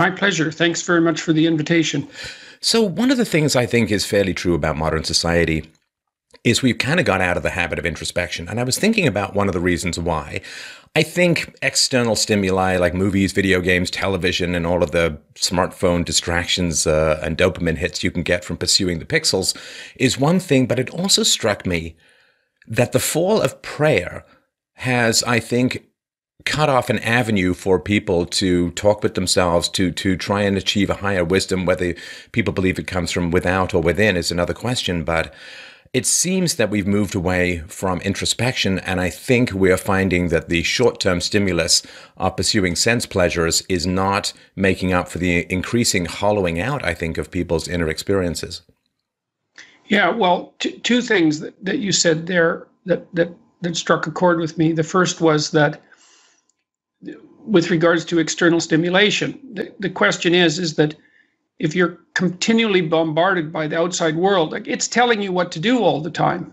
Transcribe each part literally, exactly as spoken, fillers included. My pleasure. Thanks very much for the invitation. So one of the things I think is fairly true about modern society is we've kind of got out of the habit of introspection. And I was thinking about one of the reasons why. I think external stimuli like movies, video games, television, and all of the smartphone distractions uh, and dopamine hits you can get from pursuing the pixels is one thing, but it also struck me that the fall of prayer has, I think, cut off an avenue for people to talk with themselves, to to try and achieve a higher wisdom. Whether people believe it comes from without or within is another question, but it seems that we've moved away from introspection, and I think we are finding that the short-term stimulus of pursuing sense pleasures is not making up for the increasing hollowing out, I think, of people's inner experiences. Yeah, well, t two things that, that you said there that, that, that struck a chord with me. The first was that with regards to external stimulation, the, the question is, is that if you're continually bombarded by the outside world, like it's telling you what to do all the time.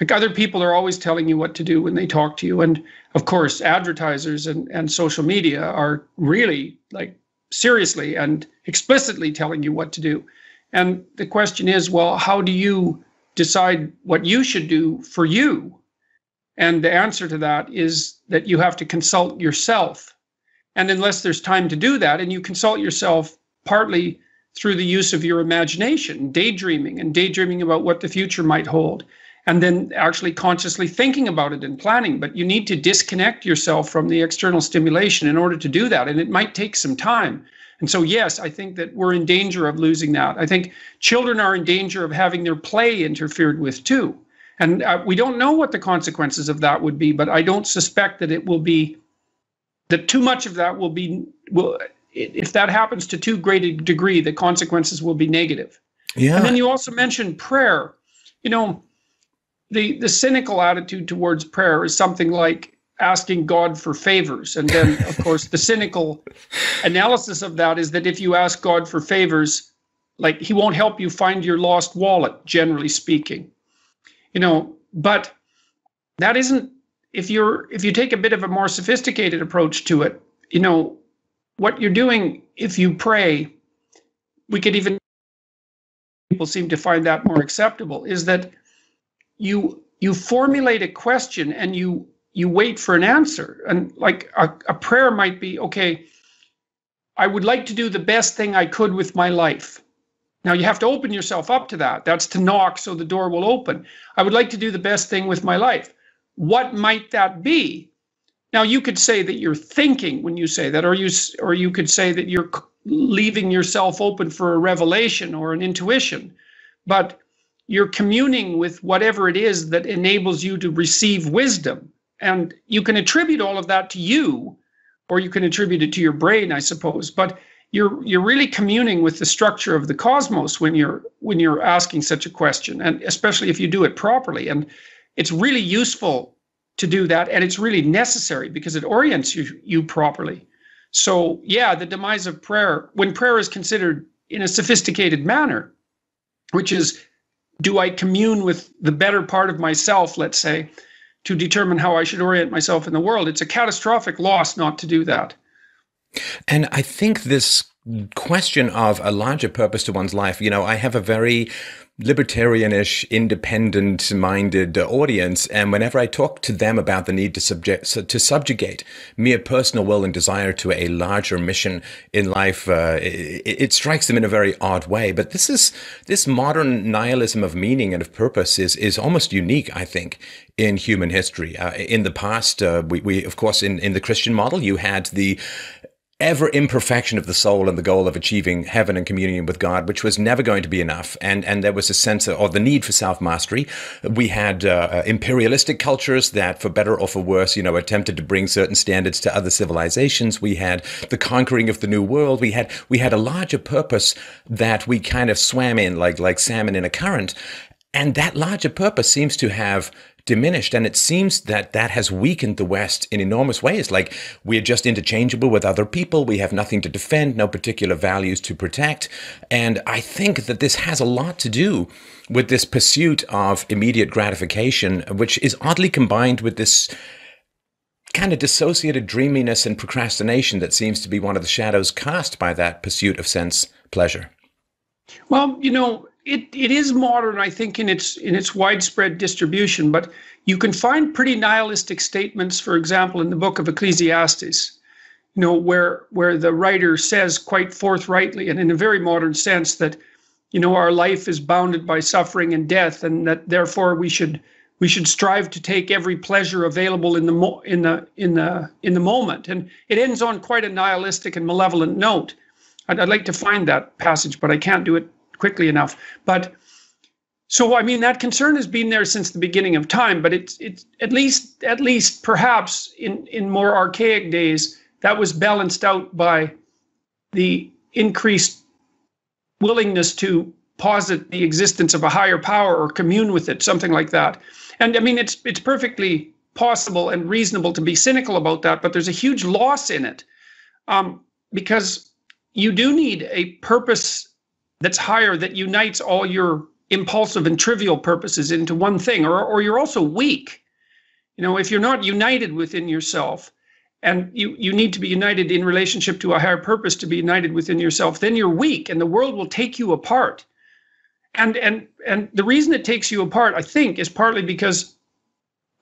Like other people are always telling you what to do when they talk to you. And of course, advertisers and, and social media are really like seriously and explicitly telling you what to do. And the question is, well, how do you decide what you should do for you? And the answer to that is that you have to consult yourself. And unless there's time to do that, and you consult yourself partly through the use of your imagination, daydreaming and daydreaming about what the future might hold, and then actually consciously thinking about it and planning. But you need to disconnect yourself from the external stimulation in order to do that, and it might take some time. And so, yes, I think that we're in danger of losing that. I think children are in danger of having their play interfered with too. And uh, we don't know what the consequences of that would be, but I don't suspect that it will be, that too much of that will be, will, if that happens to too great a degree, the consequences will be negative. Yeah. And then you also mentioned prayer. You know, the, the cynical attitude towards prayer is something like asking God for favors. And then, of course, the cynical analysis of that is that if you ask God for favors, like he won't help you find your lost wallet, generally speaking. You know, but that isn't, if you're, if you take a bit of a more sophisticated approach to it, you know, what you're doing, if you pray, we could even, people seem to find that more acceptable, is that you you formulate a question and you you wait for an answer. And like a, a prayer might be, okay, I would like to do the best thing I could with my life. Now you have to open yourself up to that. That's to knock so the door will open. I would like to do the best thing with my life. What might that be? Now, you could say that you're thinking when you say that, or you, or you could say that you're leaving yourself open for a revelation or an intuition, but you're communing with whatever it is that enables you to receive wisdom. And you can attribute all of that to you, or you can attribute it to your brain, I suppose, but you're, you're really communing with the structure of the cosmos when you're, when you're asking such a question, and especially if you do it properly. And it's really useful to do that, and it's really necessary because it orients you, you properly. So yeah, the demise of prayer, when prayer is considered in a sophisticated manner, which is, do I commune with the better part of myself, let's say, to determine how I should orient myself in the world, it's a catastrophic loss not to do that. And I think this question of a larger purpose to one's life, you know, I have a very libertarianish, independent-minded audience, and whenever I talk to them about the need to subject to subjugate mere personal will and desire to a larger mission in life, uh, it, it strikes them in a very odd way. But this is this modern nihilism of meaning and of purpose is is almost unique, I think, in human history. Uh, in the past, uh, we, we of course in in the Christian model, you had the ever imperfection of the soul and the goal of achieving heaven and communion with God, which was never going to be enough. And, and there was a sense of, or the need for self-mastery. We had uh, imperialistic cultures that, for better or for worse, you know, attempted to bring certain standards to other civilizations. We had the conquering of the New World. We had, we had a larger purpose that we kind of swam in like, like salmon in a current. And that larger purpose seems to have diminished, and it seems that that has weakened the West in enormous ways. Like, we're just interchangeable with other people, we have nothing to defend, no particular values to protect. And I think that this has a lot to do with this pursuit of immediate gratification, which is oddly combined with this kind of dissociated dreaminess and procrastination that seems to be one of the shadows cast by that pursuit of sense pleasure? Well, you know, it, it is modern, I think, in its in its widespread distribution, but you can find pretty nihilistic statements, for example, in the book of Ecclesiastes, you know, where where the writer says quite forthrightly and in a very modern sense that, you know, our life is bounded by suffering and death, and that therefore we should we should strive to take every pleasure available in the mo in the in the in the moment. And it ends on quite a nihilistic and malevolent note. I'd, I'd like to find that passage, but I can't do it quickly enough. But so, I mean, that concern has been there since the beginning of time, but it's it's at least at least perhaps in in more archaic days that was balanced out by the increased willingness to posit the existence of a higher power or commune with it, something like that. And I mean, it's it's perfectly possible and reasonable to be cynical about that, but there's a huge loss in it, um, because you do need a purpose that's higher, that unites all your impulsive and trivial purposes into one thing, or, or you're also weak. You know, if you're not united within yourself, and you, you need to be united in relationship to a higher purpose to be united within yourself, then you're weak and the world will take you apart. And, and, and the reason it takes you apart, I think, is partly because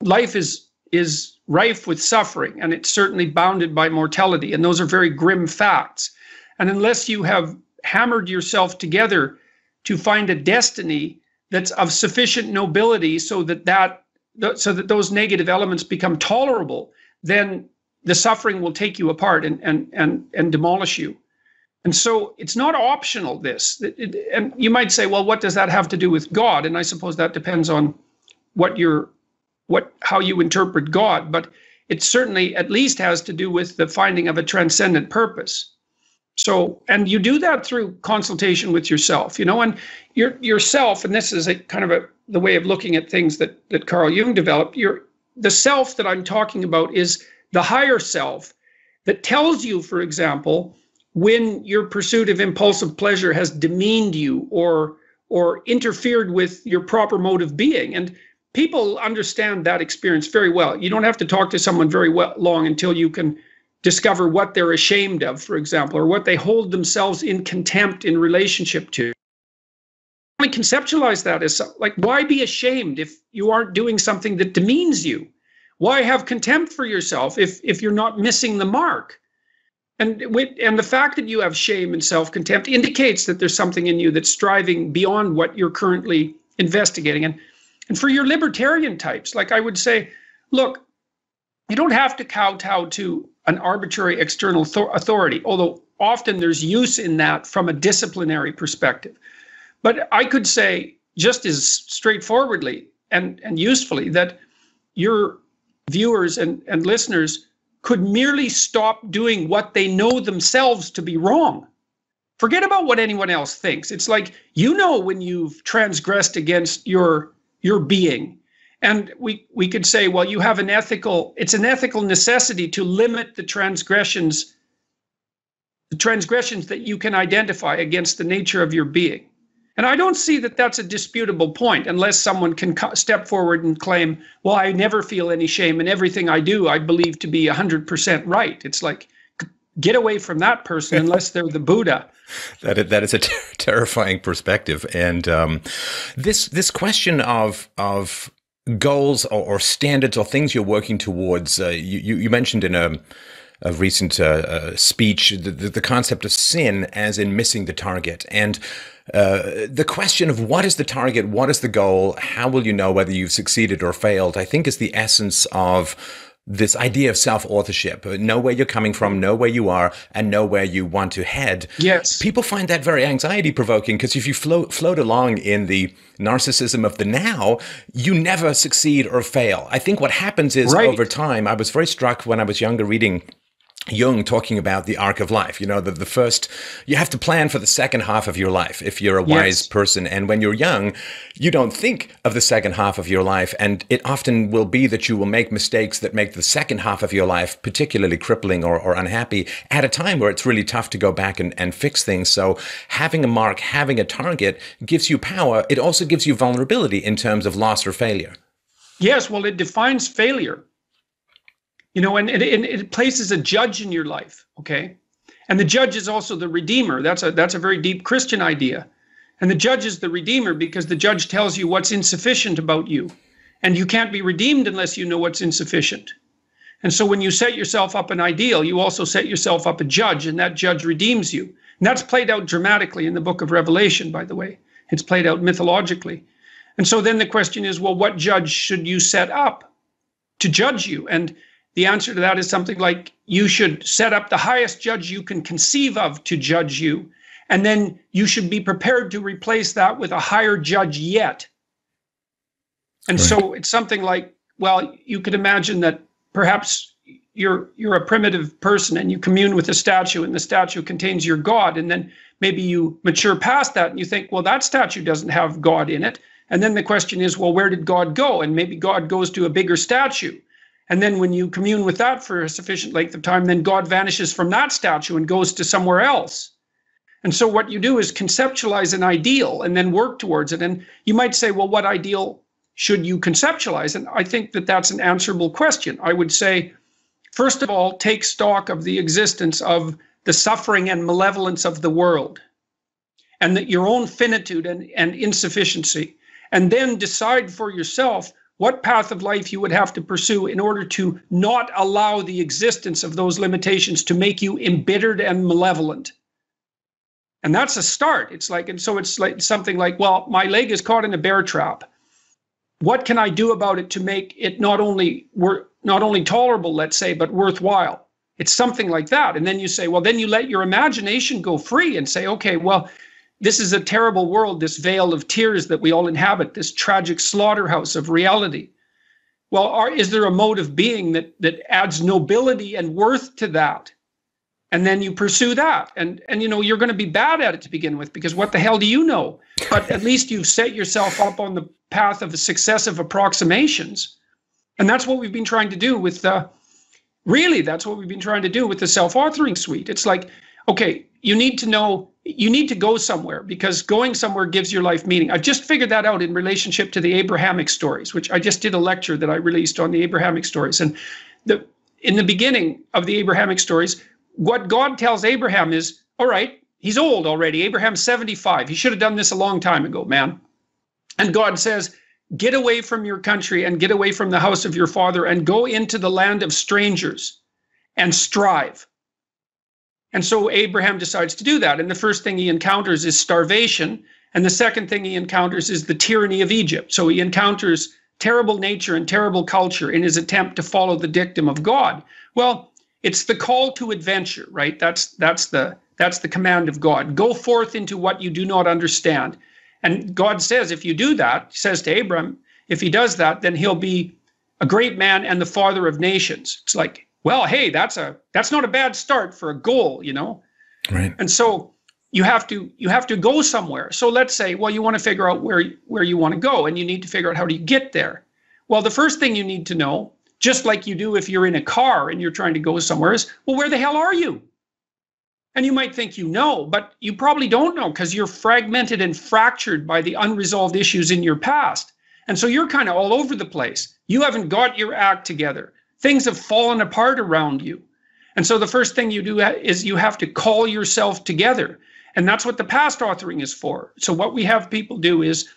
life is, is rife with suffering, and it's certainly bounded by mortality. And those are very grim facts. And unless you have hammered yourself together to find a destiny that's of sufficient nobility so that that so that those negative elements become tolerable, then the suffering will take you apart and and and and demolish you. And so it's not optional, this. It, it, and you might say, well, what does that have to do with God? And I suppose that depends on what your what how you interpret God, but it certainly at least has to do with the finding of a transcendent purpose. So, and you do that through consultation with yourself, you know, and your yourself, and this is a kind of a the way of looking at things that that Carl Jung developed. Your the self that I'm talking about is the higher self that tells you, for example, when your pursuit of impulsive pleasure has demeaned you or or interfered with your proper mode of being. And people understand that experience very well. You don't have to talk to someone very well long until you can discover what they're ashamed of, for example, or what they hold themselves in contempt in relationship to. I conceptualize that as like, why be ashamed if you aren't doing something that demeans you? Why have contempt for yourself if if you're not missing the mark? And with, and the fact that you have shame and self-contempt indicates that there's something in you that's striving beyond what you're currently investigating. And and for your libertarian types, like I would say, look, you don't have to kowtow to an arbitrary external authority, although often there's use in that from a disciplinary perspective. But I could say just as straightforwardly and, and usefully that your viewers and, and listeners could merely stop doing what they know themselves to be wrong. Forget about what anyone else thinks. It's like, you know, when you've transgressed against your, your being. And we, we could say, well, you have an ethical, it's an ethical necessity to limit the transgressions, the transgressions that you can identify against the nature of your being. And I don't see that that's a disputable point unless someone can step forward and claim, well, I never feel any shame and everything I do, I believe to be one hundred percent right. It's like, get away from that person unless they're the Buddha. That is, that is a ter terrifying perspective. And um, this, this question of, of, goals or, or standards or things you're working towards. Uh, you, you, you mentioned in a, a recent uh, uh, speech the, the concept of sin as in missing the target. And uh, the question of what is the target, what is the goal, how will you know whether you've succeeded or failed, I think is the essence of this idea of self-authorship. Know where you're coming from, know where you are, and know where you want to head. Yes. People find that very anxiety-provoking, because if you float, float along in the narcissism of the now, you never succeed or fail. I think what happens is, right, over time, I was very struck when I was younger reading Jung talking about the arc of life, you know, the, the first, you have to plan for the second half of your life if you're a wise, yes, person. And when you're young, you don't think of the second half of your life. And it often will be that you will make mistakes that make the second half of your life particularly crippling or, or unhappy at a time where it's really tough to go back and, and fix things. So having a mark, having a target gives you power. It also gives you vulnerability in terms of loss or failure. Yes, well, it defines failure. You know, and, and, and it places a judge in your life, okay? And the judge is also the redeemer. That's a, that's a very deep Christian idea. And the judge is the redeemer because the judge tells you what's insufficient about you. And you can't be redeemed unless you know what's insufficient. And so when you set yourself up an ideal, you also set yourself up a judge, and that judge redeems you. And that's played out dramatically in the book of Revelation, by the way. It's played out mythologically. And so then the question is, well, what judge should you set up to judge you? And the answer to that is something like, you should set up the highest judge you can conceive of to judge you. And then you should be prepared to replace that with a higher judge yet. And right. So it's something like, well, you could imagine that perhaps you're you're a primitive person and you commune with a statue, and the statue contains your God. And then maybe you mature past that and you think, well, that statue doesn't have God in it. And then the question is, well, where did God go? And maybe God goes to a bigger statue. And then when you commune with that for a sufficient length of time, then God vanishes from that statue and goes to somewhere else. And so what you do is conceptualize an ideal and then work towards it. And you might say, well, what ideal should you conceptualize? And I think that that's an answerable question. I would say, first of all, take stock of the existence of the suffering and malevolence of the world, and that your own finitude and, and insufficiency, and then decide for yourself what path of life you would have to pursue in order to not allow the existence of those limitations to make you embittered and malevolent. And that's a start. It's like, and so it's like something like, well, my leg is caught in a bear trap. What can I do about it to make it not only wor- not only tolerable, let's say, but worthwhile? It's something like that. And then you say, well, then you let your imagination go free and say, okay, well, this is a terrible world, this veil of tears that we all inhabit, this tragic slaughterhouse of reality. Well, are, is there a mode of being that that adds nobility and worth to that? And then you pursue that. And, and you know, you're going to be bad at it to begin with, because what the hell do you know? But at least you've set yourself up on the path of successive approximations. And that's what we've been trying to do with the, really, that's what we've been trying to do with the self-authoring suite. It's like, okay, you need to know, you need to go somewhere, because going somewhere gives your life meaning. I've just figured that out in relationship to the Abrahamic stories, which I just did a lecture that I released on the Abrahamic stories. And the in the beginning of the Abrahamic stories, what God tells Abraham is, all right, he's old already. Abraham's seventy-five. He should have done this a long time ago, man. And God says, get away from your country and get away from the house of your father and go into the land of strangers and strive. And so Abraham decides to do that. And the first thing he encounters is starvation. And the second thing he encounters is the tyranny of Egypt. So he encounters terrible nature and terrible culture in his attempt to follow the dictum of God. Well, it's the call to adventure, right? That's that's the that's the command of God. Go forth into what you do not understand. And God says, if you do that, he says to Abram, if he does that, then he'll be a great man and the father of nations. It's like, well, hey, that's a that's not a bad start for a goal, you know? Right. And so you have to you have to go somewhere. So let's say, well, you want to figure out where where you want to go, and you need to figure out how do you get there. Well, the first thing you need to know, just like you do if you're in a car and you're trying to go somewhere, is, well, where the hell are you? And you might think you know, but you probably don't know, because you're fragmented and fractured by the unresolved issues in your past. And so you're kind of all over the place. You haven't got your act together. Things have fallen apart around you. And so the first thing you do is you have to call yourself together. And that's what the past authoring is for. So what we have people do is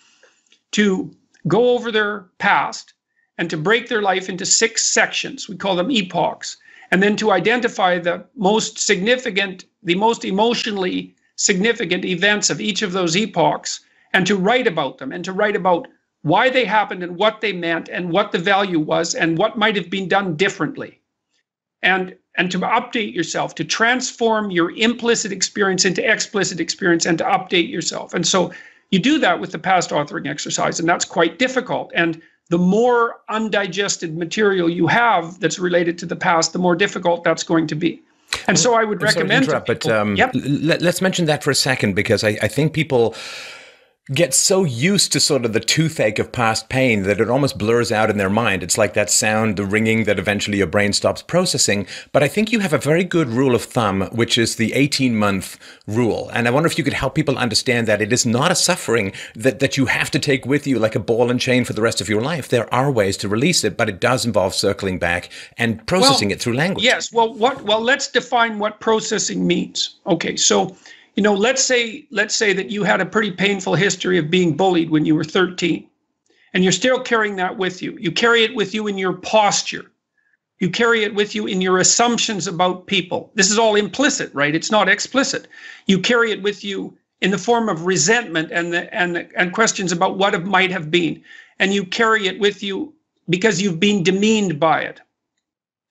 to go over their past, and to break their life into six sections. We call them epochs. And then to identify the most significant, the most emotionally significant events of each of those epochs, and to write about them, and to write about why they happened and what they meant and what the value was and what might have been done differently. And, and to update yourself, to transform your implicit experience into explicit experience, and to update yourself. And so you do that with the past authoring exercise, and that's quite difficult. And the more undigested material you have that's related to the past, the more difficult that's going to be. And so I would I'm recommend sorry to interrupt, to people, but um, yep. l- let's mention that for a second, because I, I think people get so used to sort of the toothache of past pain that it almost blurs out in their mind. It's like that sound, the ringing that eventually your brain stops processing. But I think you have a very good rule of thumb, which is the eighteen month rule. And I wonder if you could help people understand that it is not a suffering that, that you have to take with you like a ball and chain for the rest of your life. There are ways to release it, but it does involve circling back and processing well, it through language. Yes. Well, what, well, let's define what processing means. Okay. So, you know, let's say let's say that you had a pretty painful history of being bullied when you were thirteen, and you're still carrying that with you. You carry it with you in your posture. You carry it with you in your assumptions about people. This is all implicit, right? It's not explicit. You carry it with you in the form of resentment and the, and the, and questions about what it might have been, and you carry it with you because you've been demeaned by it.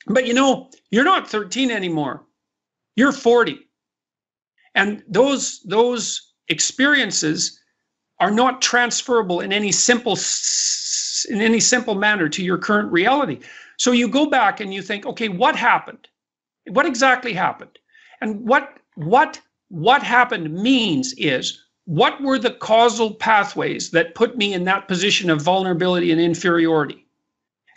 But you know, you're not thirteen anymore. You're forty. And those those experiences are not transferable in any simple in any simple manner to your current reality. So you go back and you think, okay, what happened? What exactly happened? And what what what happened means is, what were the causal pathways that put me in that position of vulnerability and inferiority?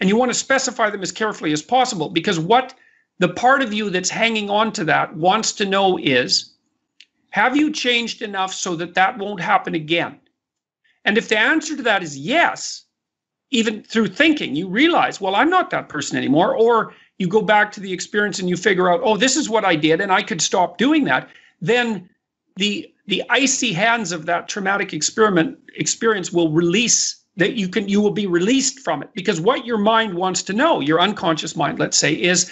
And you want to specify them as carefully as possible, because what the part of you that's hanging on to that wants to know is, have you changed enough so that that won't happen again? And if the answer to that is yes, even through thinking, you realize, well, I'm not that person anymore. Or you go back to the experience and you figure out, oh, this is what I did and I could stop doing that. Then the the icy hands of that traumatic experiment experience will release that you can you will be released from it. Because what your mind wants to know, your unconscious mind, let's say, is,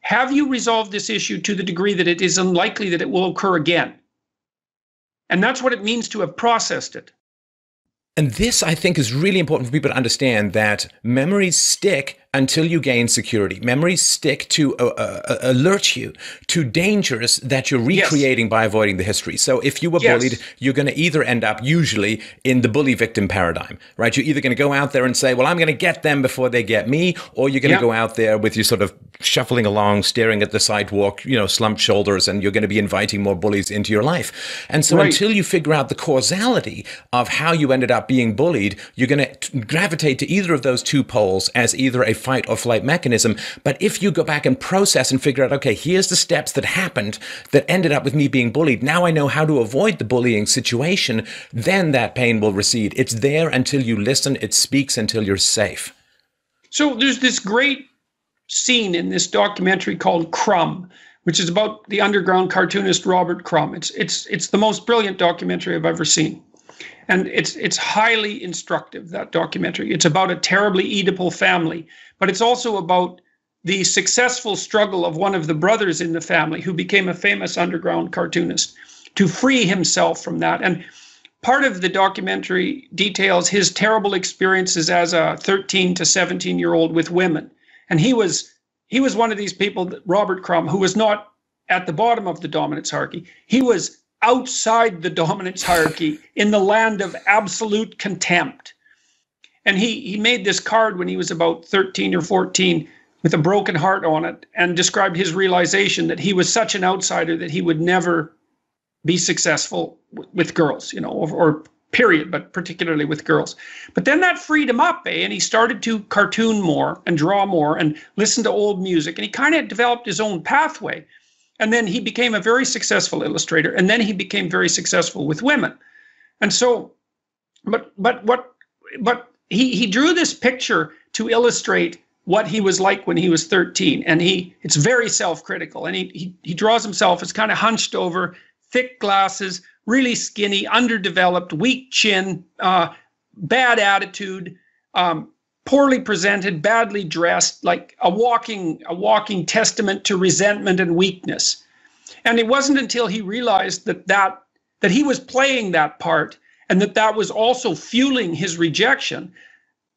have you resolved this issue to the degree that it is unlikely that it will occur again? And that's what it means to have processed it. And this, I think, is really important for people to understand, that memories stick until you gain security. Memories stick to uh, uh, alert you to dangers that you're recreating yes. by avoiding the history. So if you were yes. bullied, you're going to either end up usually in the bully victim paradigm, right? You're either going to go out there and say, well, I'm going to get them before they get me, or you're going to yeah. go out there with you sort of shuffling along, staring at the sidewalk, you know, slumped shoulders, and you're going to be inviting more bullies into your life. And so right. until you figure out the causality of how you ended up being bullied, you're going to gravitate to either of those two poles as either a fight or flight mechanism. But if you go back and process and figure out, okay, here's the steps that happened that ended up with me being bullied. Now I know how to avoid the bullying situation. Then that pain will recede. It's there until you listen. It speaks until you're safe. So there's this great scene in this documentary called Crumb, which is about the underground cartoonist Robert Crumb. It's it's it's the most brilliant documentary I've ever seen. And it's it's highly instructive, that documentary. It's about a terribly Oedipal family, but it's also about the successful struggle of one of the brothers in the family, who became a famous underground cartoonist, to free himself from that. And part of the documentary details his terrible experiences as a thirteen to seventeen year old with women. And he was he was one of these people, Robert Crumb, who was not at the bottom of the dominance hierarchy. He was outside the dominance hierarchy, in the land of absolute contempt. And he, he made this card when he was about thirteen or fourteen with a broken heart on it, and described his realization that he was such an outsider that he would never be successful w with girls, you know, or, or period, but particularly with girls. But then that freed him up, eh? And he started to cartoon more and draw more and listen to old music. And he kind of developed his own pathway. And then he became a very successful illustrator, and then he became very successful with women. And so, but but what but he he drew this picture to illustrate what he was like when he was thirteen. And he it's very self-critical, and he, he he draws himself as kind of hunched over, thick glasses, really skinny, underdeveloped, weak chin, uh, bad attitude, um, poorly presented, badly dressed, like a walking a walking testament to resentment and weakness. And it wasn't until he realized that that that he was playing that part, and that that was also fueling his rejection,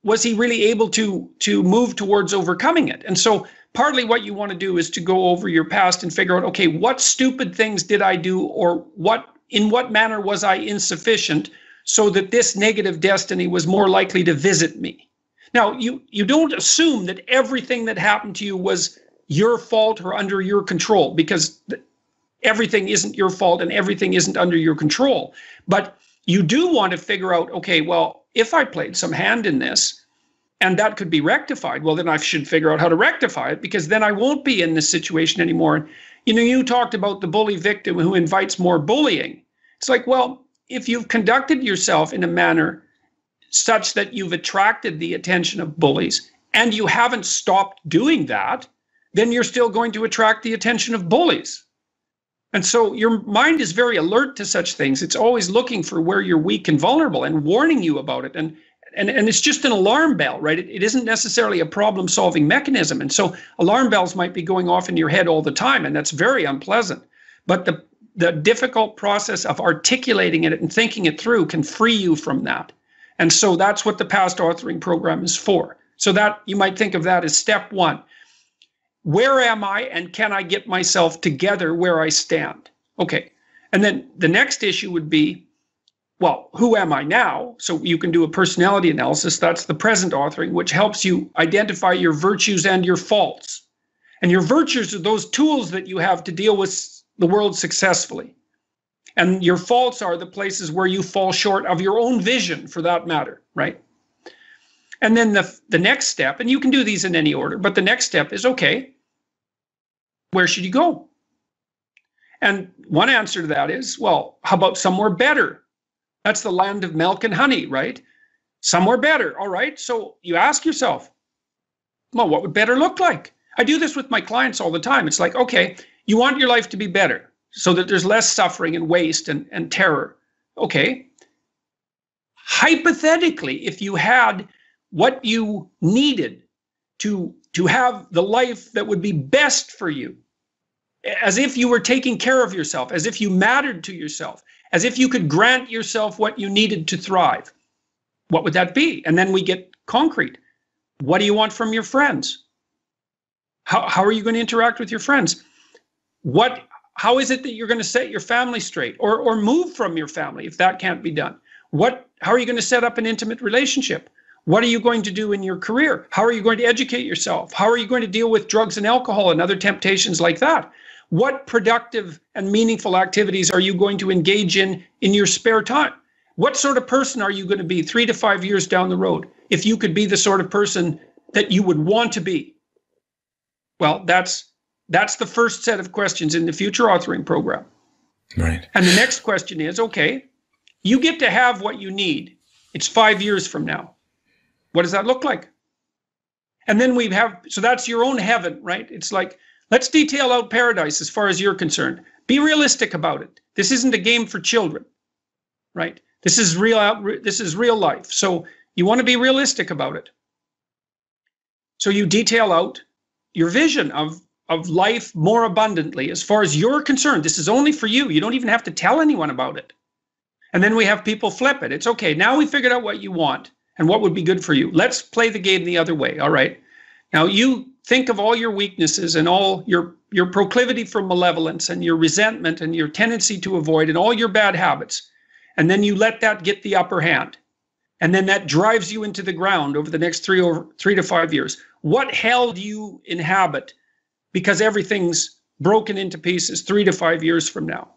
was he really able to to move towards overcoming it. And so partly what you want to do is to go over your past and figure out, okay, what stupid things did I do, or what in what manner was I insufficient so that this negative destiny was more likely to visit me? Now, you, you don't assume that everything that happened to you was your fault or under your control, because everything isn't your fault and everything isn't under your control. But you do want to figure out, okay, well, if I played some hand in this and that could be rectified, well, then I should figure out how to rectify it, because then I won't be in this situation anymore. You know, you talked about the bully victim who invites more bullying. It's like, well, if you've conducted yourself in a manner such that you've attracted the attention of bullies and you haven't stopped doing that, then you're still going to attract the attention of bullies. And so your mind is very alert to such things. It's always looking for where you're weak and vulnerable and warning you about it. And and, and it's just an alarm bell, right? It, it isn't necessarily a problem-solving mechanism. And so alarm bells might be going off in your head all the time, and that's very unpleasant. But the, the difficult process of articulating it and thinking it through can free you from that. And so that's what the past authoring program is for. So that you might think of that as step one. Where am I, and can I get myself together where I stand? Okay. And then the next issue would be, well, who am I now? So you can do a personality analysis. That's the present authoring, which helps you identify your virtues and your faults. And your virtues are those tools that you have to deal with the world successfully. And your faults are the places where you fall short of your own vision, for that matter, right? And then the, the next step, and you can do these in any order, but the next step is, okay, where should you go? And one answer to that is, well, how about somewhere better? That's the land of milk and honey, right? Somewhere better, all right? So you ask yourself, well, what would better look like? I do this with my clients all the time. It's like, okay, you want your life to be better so that there's less suffering and waste and, and terror. Okay, hypothetically, if you had what you needed to, to have the life that would be best for you, as if you were taking care of yourself, as if you mattered to yourself, as if you could grant yourself what you needed to thrive, what would that be? And then we get concrete. What do you want from your friends? How, how are you going to interact with your friends? What, how is it that you're going to set your family straight, or, or move from your family if that can't be done? What, how are you going to set up an intimate relationship? What are you going to do in your career? How are you going to educate yourself? How are you going to deal with drugs and alcohol and other temptations like that? What productive and meaningful activities are you going to engage in in your spare time? What sort of person are you going to be three to five years down the road if you could be the sort of person that you would want to be? Well, that's that's the first set of questions in the future authoring program. Right. And the next question is, okay, you get to have what you need. It's five years from now. What does that look like? And then we have, so that's your own heaven, right? It's like, let's detail out paradise as far as you're concerned. Be realistic about it. This isn't a game for children, right? This is real, this is real life. So you want to be realistic about it. So you detail out your vision of, of life more abundantly as far as you're concerned. This is only for you. You don't even have to tell anyone about it. And then we have people flip it. It's okay, now we figured out what you want and what would be good for you. Let's play the game the other way, all right? Now you think of all your weaknesses and all your, your proclivity for malevolence and your resentment and your tendency to avoid and all your bad habits. And then you let that get the upper hand. And then that drives you into the ground over the next three, over, three to five years. What hell do you inhabit? Because everything's broken into pieces three to five years from now.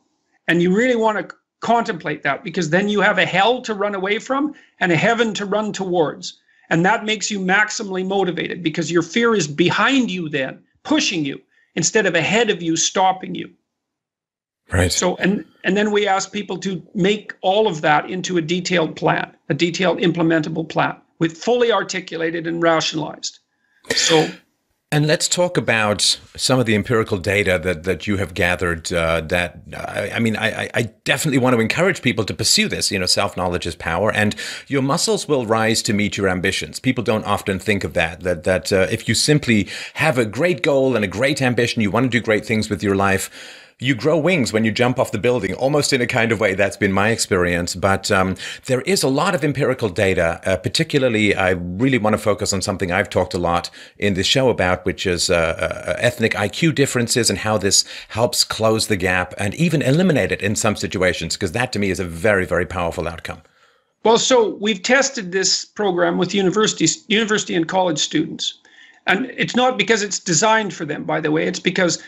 And you really want to contemplate that, because then you have a hell to run away from and a heaven to run towards. And that makes you maximally motivated, because your fear is behind you then, pushing you, instead of ahead of you, stopping you. Right. So, and, and then we ask people to make all of that into a detailed plan, a detailed implementable plan, with fully articulated and rationalized. So, and let's talk about some of the empirical data that, that you have gathered uh, that, I, I mean, I, I definitely want to encourage people to pursue this. You know, self-knowledge is power, and your muscles will rise to meet your ambitions. People don't often think of that, that, that uh, if you simply have a great goal and a great ambition, you want to do great things with your life, you grow wings when you jump off the building, almost in a kind of way. That's been my experience. But um, there is a lot of empirical data, uh, particularly I really want to focus on something I've talked a lot in this show about, which is uh, uh, ethnic I Q differences and how this helps close the gap and even eliminate it in some situations, because that to me is a very, very powerful outcome. Well, so we've tested this program with universities, university and college students. And it's not because it's designed for them, by the way. It's because,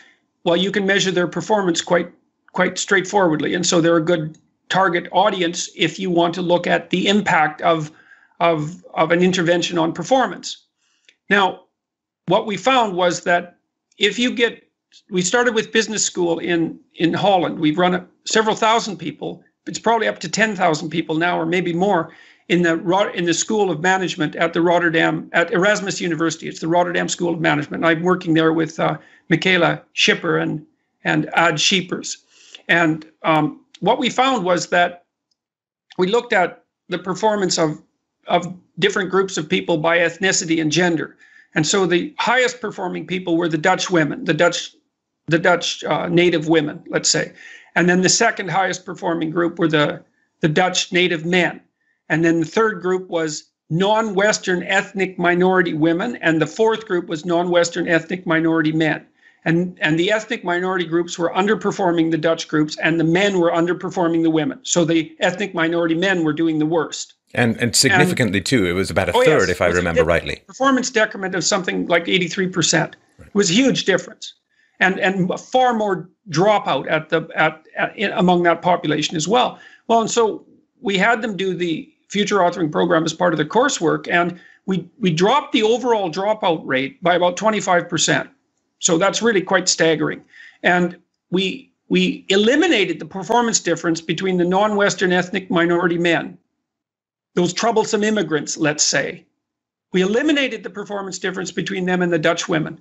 well, you can measure their performance quite quite straightforwardly, and so they're a good target audience if you want to look at the impact of, of, of an intervention on performance. Now, what we found was that if you get, we started with business school in, in Holland. We've run a, several thousand people. It's probably up to ten thousand people now, or maybe more, in the in the School of Management at the Rotterdam, at Erasmus University. It's the Rotterdam School of Management. I'm working there with uh, Michaela Schipper and, and Ad Sheepers. And um, what we found was that we looked at the performance of, of different groups of people by ethnicity and gender. And so the highest performing people were the Dutch women, the Dutch, the Dutch uh, native women, let's say. And then the second highest performing group were the, the Dutch native men. And then the third group was non-Western ethnic minority women. And the fourth group was non-Western ethnic minority men. And, and the ethnic minority groups were underperforming the Dutch groups, and the men were underperforming the women. So the ethnic minority men were doing the worst. And, and significantly, and, too. It was about a oh, third, yes, if I remember rightly. Performance decrement of something like eighty-three percent. Right. It was a huge difference. And, and far more dropout at the, at, at, in, among that population as well. Well, and so we had them do the Future Authoring program as part of the coursework, and we, we dropped the overall dropout rate by about twenty-five percent. So that's really quite staggering. And we, we eliminated the performance difference between the non-Western ethnic minority men, those troublesome immigrants, let's say. We eliminated the performance difference between them and the Dutch women.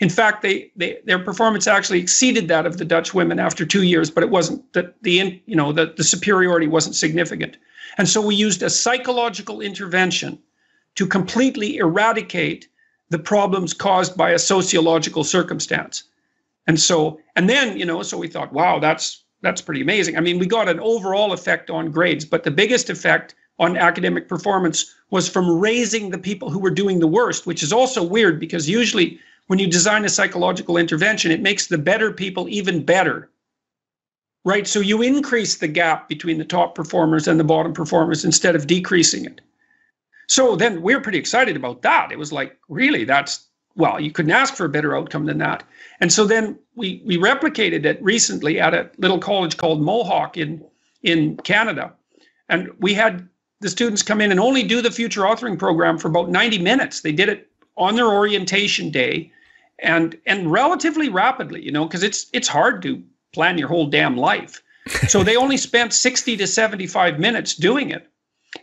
In fact, they, they their performance actually exceeded that of the Dutch women after two years, but it wasn't that the you know the, the superiority wasn't significant. And so we used a psychological intervention to completely eradicate the problems caused by a sociological circumstance. And so, and then, you know, so we thought, wow, that's that's pretty amazing. I mean, we got an overall effect on grades, but the biggest effect on academic performance was from raising the people who were doing the worst, which is also weird, because usually when you design a psychological intervention, it makes the better people even better, right? So you increase the gap between the top performers and the bottom performers instead of decreasing it. So then we were pretty excited about that. It was like, really, that's, well, you couldn't ask for a better outcome than that. And so then we, we replicated it recently at a little college called Mohawk in, in Canada. And we had the students come in and only do the Future Authoring program for about ninety minutes. They did it on their orientation day. And and relatively rapidly, you know, because it's it's hard to plan your whole damn life. So they only spent sixty to seventy-five minutes doing it.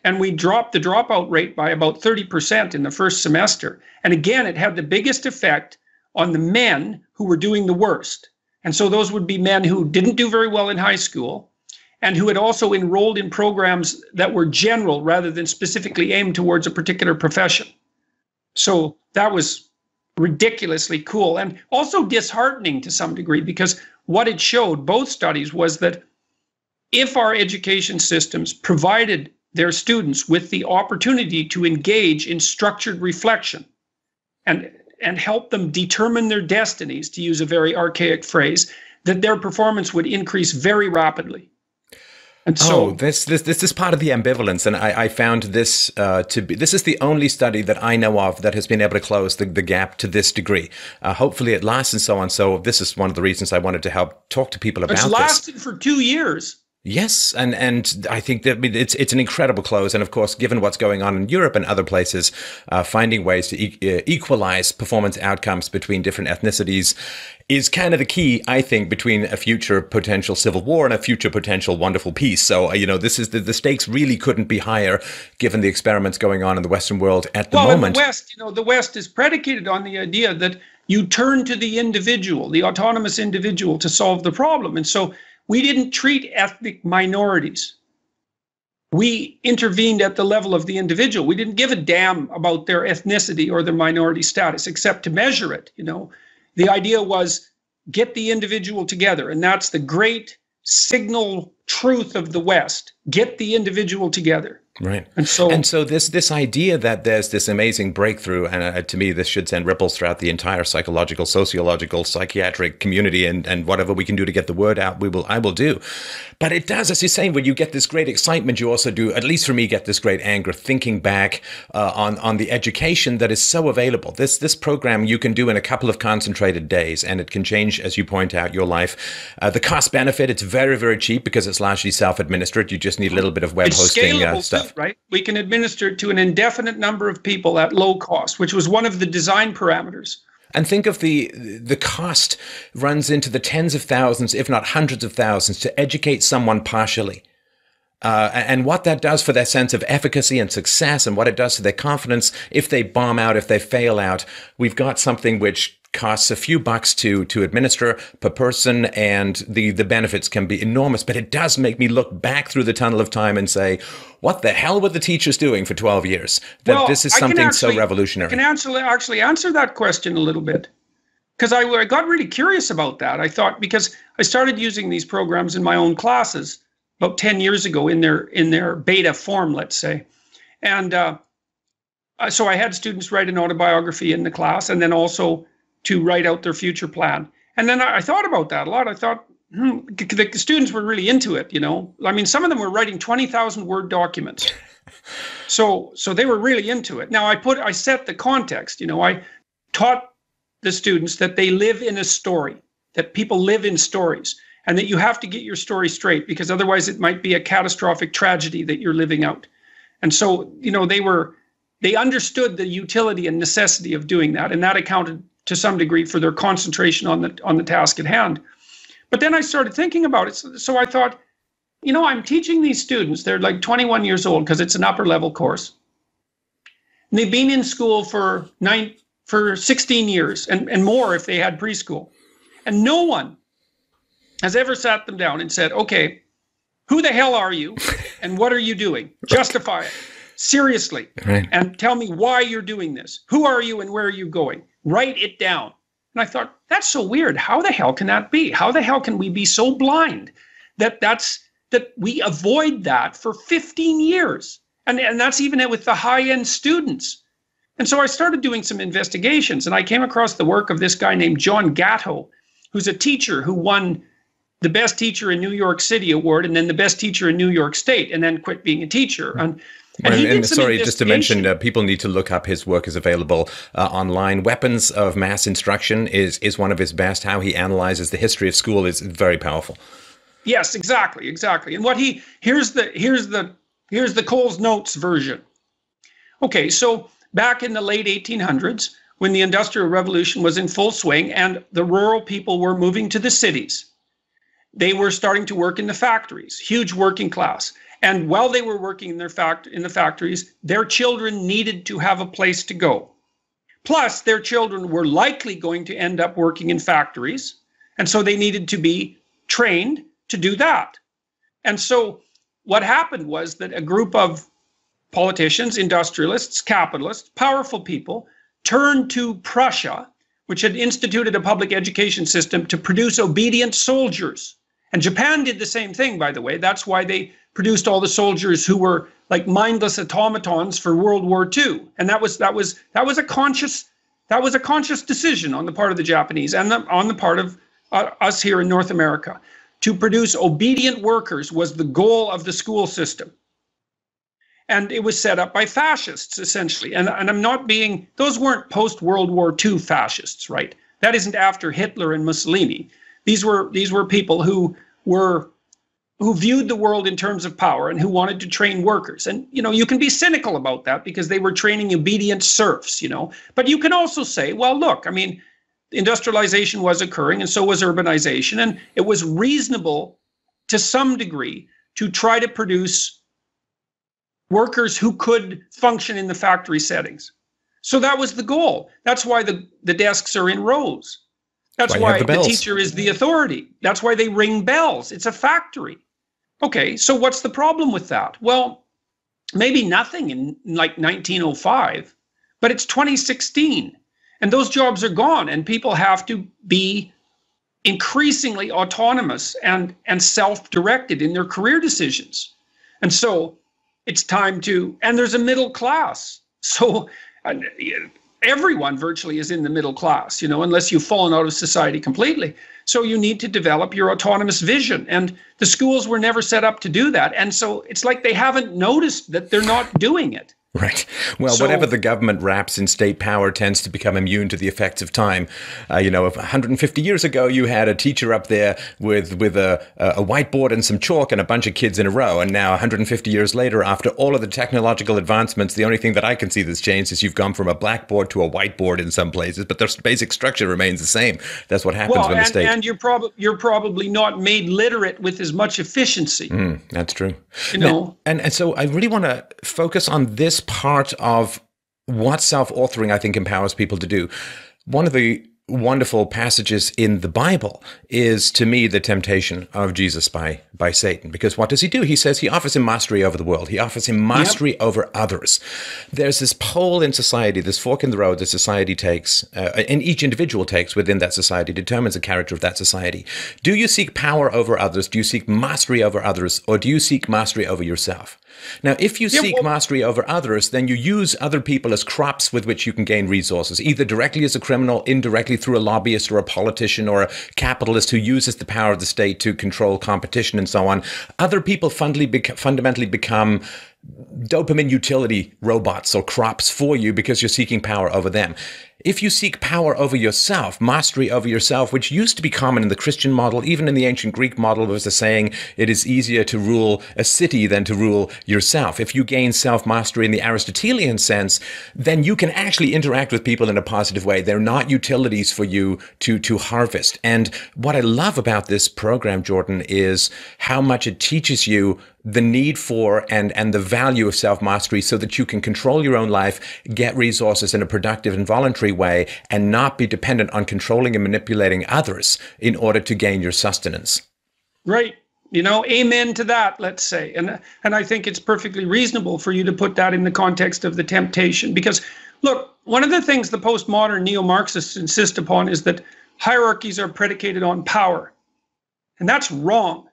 And we dropped the dropout rate by about thirty percent in the first semester. And again, it had the biggest effect on the men who were doing the worst. And so those would be men who didn't do very well in high school and who had also enrolled in programs that were general rather than specifically aimed towards a particular profession. So that was ridiculously cool, and also disheartening to some degree, because what it showed, both studies, was that if our education systems provided their students with the opportunity to engage in structured reflection and and help them determine their destinies, to use a very archaic phrase, that their performance would increase very rapidly. And so, oh, this this this is part of the ambivalence, and I, I found this uh, to be this is the only study that I know of that has been able to close the, the gap to this degree. Uh, hopefully, it lasts and so on. So, this is one of the reasons I wanted to help talk to people about this. It's lasted for two years. Yes, and and I think that it's it's an incredible close, and of course, given what's going on in Europe and other places, uh, finding ways to e equalize performance outcomes between different ethnicities is kind of the key, I think, between a future potential civil war and a future potential wonderful peace. So you know, this is the, the stakes really couldn't be higher, given the experiments going on in the Western world at the well, moment. Well, in the West, you know, the West is predicated on the idea that you turn to the individual, the autonomous individual, to solve the problem, and so. We didn't treat ethnic minorities. We intervened at the level of the individual. We didn't give a damn about their ethnicity or their minority status, except to measure it. You know, the idea was get the individual together, and that's the great signal truth of the West. get the individual together. Right. And so, and so this this idea that there's this amazing breakthrough, and uh, to me, this should send ripples throughout the entire psychological, sociological, psychiatric community, and, and whatever we can do to get the word out, we will, I will do. But it does, as you're saying, when you get this great excitement, you also do, at least for me, get this great anger, thinking back uh, on, on the education that is so available. This, this program you can do in a couple of concentrated days, and it can change, as you point out, your life. Uh, the cost benefit, it's very, very cheap because it's largely self-administered. You just need a little bit of web it's hosting uh, stuff. Right, we can administer it to an indefinite number of people at low cost, which was one of the design parameters. And think of the the cost runs into the tens of thousands, if not hundreds of thousands, to educate someone partially. Uh, and what that does for their sense of efficacy and success, and what it does to their confidence if they bomb out, if they fail out. We've got something which costs a few bucks to to administer per person, and the the benefits can be enormous. But it does make me look back through the tunnel of time and say, what the hell were the teachers doing for twelve years? That well, this is something actually, so revolutionary. I can actually, actually answer that question a little bit, because I, I got really curious about that. I thought, because I started using these programs in my own classes about ten years ago in their in their beta form, let's say. And uh, so I had students write an autobiography in the class, and then also to write out their future plan. And then I, I thought about that a lot. I thought, hmm, the, the students were really into it, you know. I mean, some of them were writing twenty thousand word documents. So so they were really into it. Now, I put, I set the context, you know. I taught the students that they live in a story, that people live in stories, and that you have to get your story straight, because otherwise it might be a catastrophic tragedy that you're living out. And so, you know, they were, they understood the utility and necessity of doing that, and that accounted to some degree for their concentration on the on the task at hand. But then I started thinking about it. So, so I thought, you know, I'm teaching these students. They're like twenty-one years old, because it's an upper level course. And they've been in school for nine for sixteen years and, and more if they had preschool. And no one has ever sat them down and said, okay, who the hell are you and what are you doing? Justify it. Seriously. Right. And tell me why you're doing this. Who are you and where are you going? Write it down. And I thought, that's so weird. How the hell can that be? How the hell can we be so blind that that's that we avoid that for fifteen years? And, and that's even with the high-end students. And so I started doing some investigations, and I came across the work of this guy named John Gatto, who's a teacher who won the Best Teacher in New York City award, and then the Best Teacher in New York State, and then quit being a teacher. And And and, and sorry, just to mention, uh, people need to look up his work. Is available uh, online. Weapons of Mass Instruction is is one of his best. How he analyzes the history of school is very powerful. Yes, exactly, exactly. And what he here's the here's the here's the Coles Notes version. Okay, so back in the late eighteen hundreds, when the Industrial Revolution was in full swing and the rural people were moving to the cities, they were starting to work in the factories. Huge working class. And while they were working in their fact in the factories, their children needed to have a place to go. Plus, their children were likely going to end up working in factories, and so they needed to be trained to do that. And so what happened was that a group of politicians, industrialists, capitalists, powerful people turned to Prussia, which had instituted a public education system to produce obedient soldiers. And Japan did the same thing, by the way. That's why they produced all the soldiers who were like mindless automatons for World War Two, and that was that was that was a conscious that was a conscious decision on the part of the Japanese and the, on the part of uh, us here in North America. To produce obedient workers was the goal of the school system, and it was set up by fascists essentially. And and I'm not being those weren't post World War Two fascists, right? That isn't after Hitler and Mussolini. These were these were people who were. who viewed the world in terms of power and who wanted to train workers. And, you know, you can be cynical about that because they were training obedient serfs, you know. But you can also say, well, look, I mean, industrialization was occurring and so was urbanization. And it was reasonable to some degree to try to produce workers who could function in the factory settings. So that was the goal. That's why the, the desks are in rows. That's why, why the, the teacher is the authority. That's why they ring bells. It's a factory. Okay, so what's the problem with that? Well, maybe nothing in like nineteen oh five, but it's twenty sixteen, and those jobs are gone, and people have to be increasingly autonomous and, and self-directed in their career decisions. And so it's time to, and there's a middle class. So uh, everyone virtually is in the middle class, you know, unless you've fallen out of society completely. So you need to develop your autonomous vision. And the schools were never set up to do that. And so it's like they haven't noticed that they're not doing it. Right. Well, so, whatever the government wraps in state power tends to become immune to the effects of time. Uh, you know, one hundred fifty years ago, you had a teacher up there with with a, a whiteboard and some chalk and a bunch of kids in a row. And now one hundred fifty years later, after all of the technological advancements, the only thing that I can see that's changed is you've gone from a blackboard to a whiteboard in some places. But the basic structure remains the same. That's what happens well, when and, the state. And you're, prob you're probably not made literate with as much efficiency. Mm, that's true. You now, know. And, and so I really want to focus on this part of what self-authoring, I think, empowers people to do. One of the wonderful passages in the Bible is, to me, the temptation of Jesus by by Satan. Because what does he do? He says he offers him mastery over the world. He offers him mastery yep. over others. There's this pole in society, this fork in the road that society takes, uh, and each individual takes within that society, determines the character of that society. Do you seek power over others? Do you seek mastery over others? Or do you seek mastery over yourself? Now, if you yeah, seek well, mastery over others, then you use other people as crops with which you can gain resources, either directly as a criminal, indirectly through a lobbyist or a politician or a capitalist who uses the power of the state to control competition and so on. Other people fundamentally become dopamine utility robots or crops for you because you're seeking power over them. If you seek power over yourself, mastery over yourself, which used to be common in the Christian model, even in the ancient Greek model, there was a saying, it is easier to rule a city than to rule yourself. If you gain self-mastery in the Aristotelian sense, then you can actually interact with people in a positive way. They're not utilities for you to, to harvest. And what I love about this program, Jordan, is how much it teaches you the need for and, and the value of self-mastery so that you can control your own life, get resources in a productive and voluntary way, and not be dependent on controlling and manipulating others in order to gain your sustenance. Right. You know, amen to that, let's say. And, and I think it's perfectly reasonable for you to put that in the context of the temptation. Because, look, one of the things the postmodern neo-Marxists insist upon is that hierarchies are predicated on power. And that's wrong.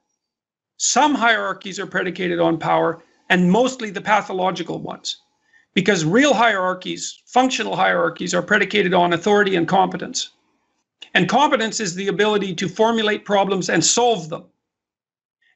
Some hierarchies are predicated on power, and mostly the pathological ones, because real hierarchies, functional hierarchies, are predicated on authority and competence. And competence is the ability to formulate problems and solve them.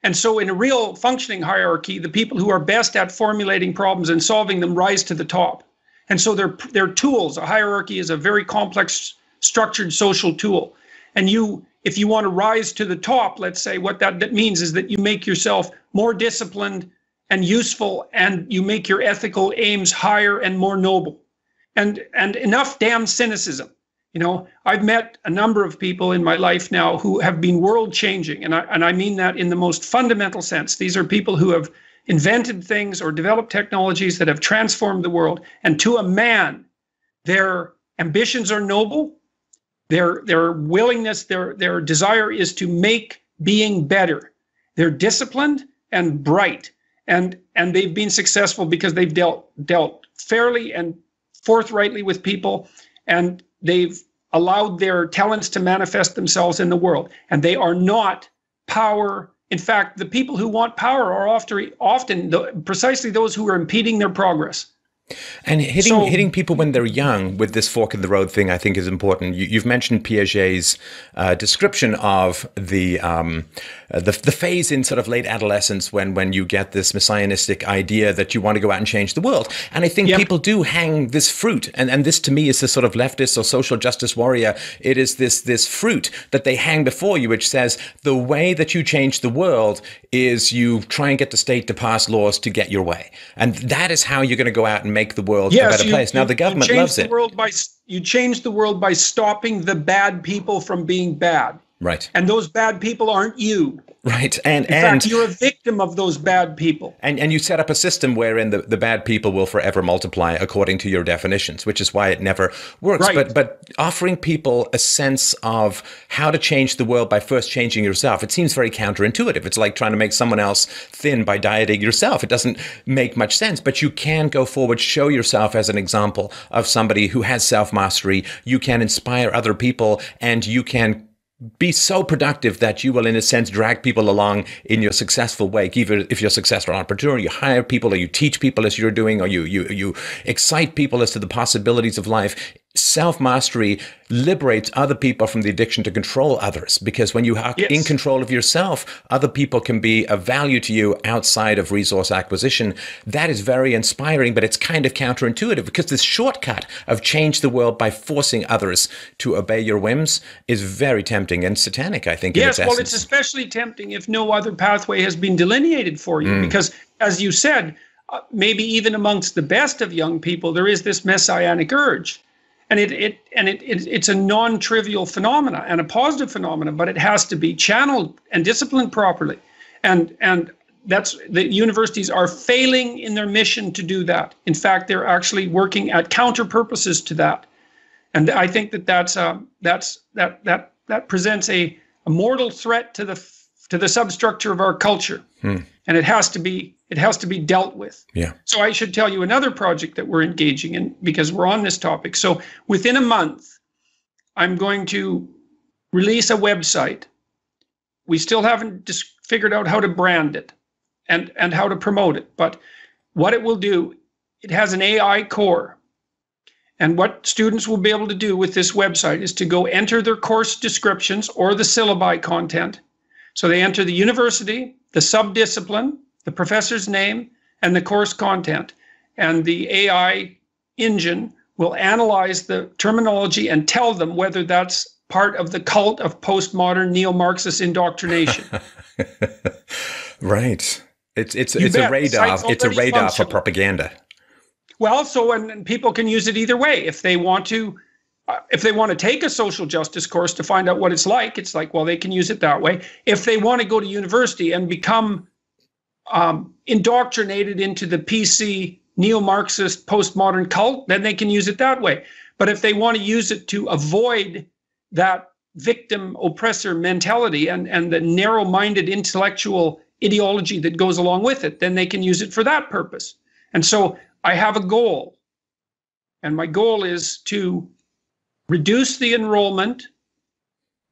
And so in a real functioning hierarchy, the people who are best at formulating problems and solving them rise to the top. And so they're, they're tools. A hierarchy is a very complex, structured social tool. And you, if you want to rise to the top, let's say, what that, that means is that you make yourself more disciplined and useful, and you make your ethical aims higher and more noble. And, and enough damn cynicism. You know, I've met a number of people in my life now who have been world-changing, and I, and I mean that in the most fundamental sense. These are people who have invented things or developed technologies that have transformed the world. And to a man, their ambitions are noble. Their, their willingness, their, their desire is to make being better. They're disciplined and bright, and, and they've been successful because they've dealt, dealt fairly and forthrightly with people, and they've allowed their talents to manifest themselves in the world. And they are not power. In fact, the people who want power are often, often the, precisely those who are impeding their progress. And hitting so, hitting people when they're young with this fork in the road thing, I think, is important. You, you've mentioned Piaget's uh, description of the, um, the the phase in sort of late adolescence when when you get this messianistic idea that you want to go out and change the world. And I think yep. people do hang this fruit, and and this to me is this sort of leftist or social justice warrior. It is this this fruit that they hang before you, which says the way that you change the world is you try and get the state to pass laws to get your way, and that is how you're going to go out and make the world yes, a better you, place. Now you, the government you loves the it. World by, you change the world by stopping the bad people from being bad. Right. And those bad people aren't you. Right. And, in and fact, you're a victim of those bad people. And, and you set up a system wherein the, the bad people will forever multiply according to your definitions, which is why it never works. Right. But, but offering people a sense of how to change the world by first changing yourself, it seems very counterintuitive. It's like trying to make someone else thin by dieting yourself. It doesn't make much sense, but you can go forward, show yourself as an example of somebody who has self-mastery. You can inspire other people, and you can be so productive that you will, in a sense, drag people along in your successful wake. Even if you're a successful entrepreneur, you hire people, or you teach people as you're doing, or you you you excite people as to the possibilities of life. Self-mastery liberates other people from the addiction to control others, because when you are yes. in control of yourself, other people can be of value to you outside of resource acquisition. That is very inspiring, but it's kind of counterintuitive, because this shortcut of change the world by forcing others to obey your whims is very tempting and satanic, I think. Yes, in its well, essence. It's especially tempting if no other pathway has been delineated for you, mm. because, as you said, uh, maybe even amongst the best of young people, there is this messianic urge. And it, it and it, it it's a non-trivial phenomena and a positive phenomena, but it has to be channeled and disciplined properly, and and that's the universities are failing in their mission to do that. In fact, they're actually working at counter purposes to that, and I think that that's uh, that's that that that presents a, a mortal threat to the to the substructure of our culture, hmm. and it has to be. It has to be dealt with. Yeah. So I should tell you another project that we're engaging in, because we're on this topic. So within a month, I'm going to release a website. We still haven't dis- figured out how to brand it and, and how to promote it. But what it will do, it has an A I core. And what students will be able to do with this website is to go enter their course descriptions or the syllabi content. So they enter the university, the subdiscipline, the professor's name, and the course content. And the A I engine will analyze the terminology and tell them whether that's part of the cult of postmodern neo-Marxist indoctrination. Right. It's it's you it's bet. a radar. It's a radar functional. for propaganda. Well, so and, and people can use it either way. If they want to uh, if they want to take a social justice course to find out what it's like, it's like, well, they can use it that way. If they want to go to university and become Um, indoctrinated into the P C neo-Marxist postmodern cult, then they can use it that way. But if they want to use it to avoid that victim oppressor mentality and, and the narrow-minded intellectual ideology that goes along with it, then they can use it for that purpose. And so I have a goal. And my goal is to reduce the enrollment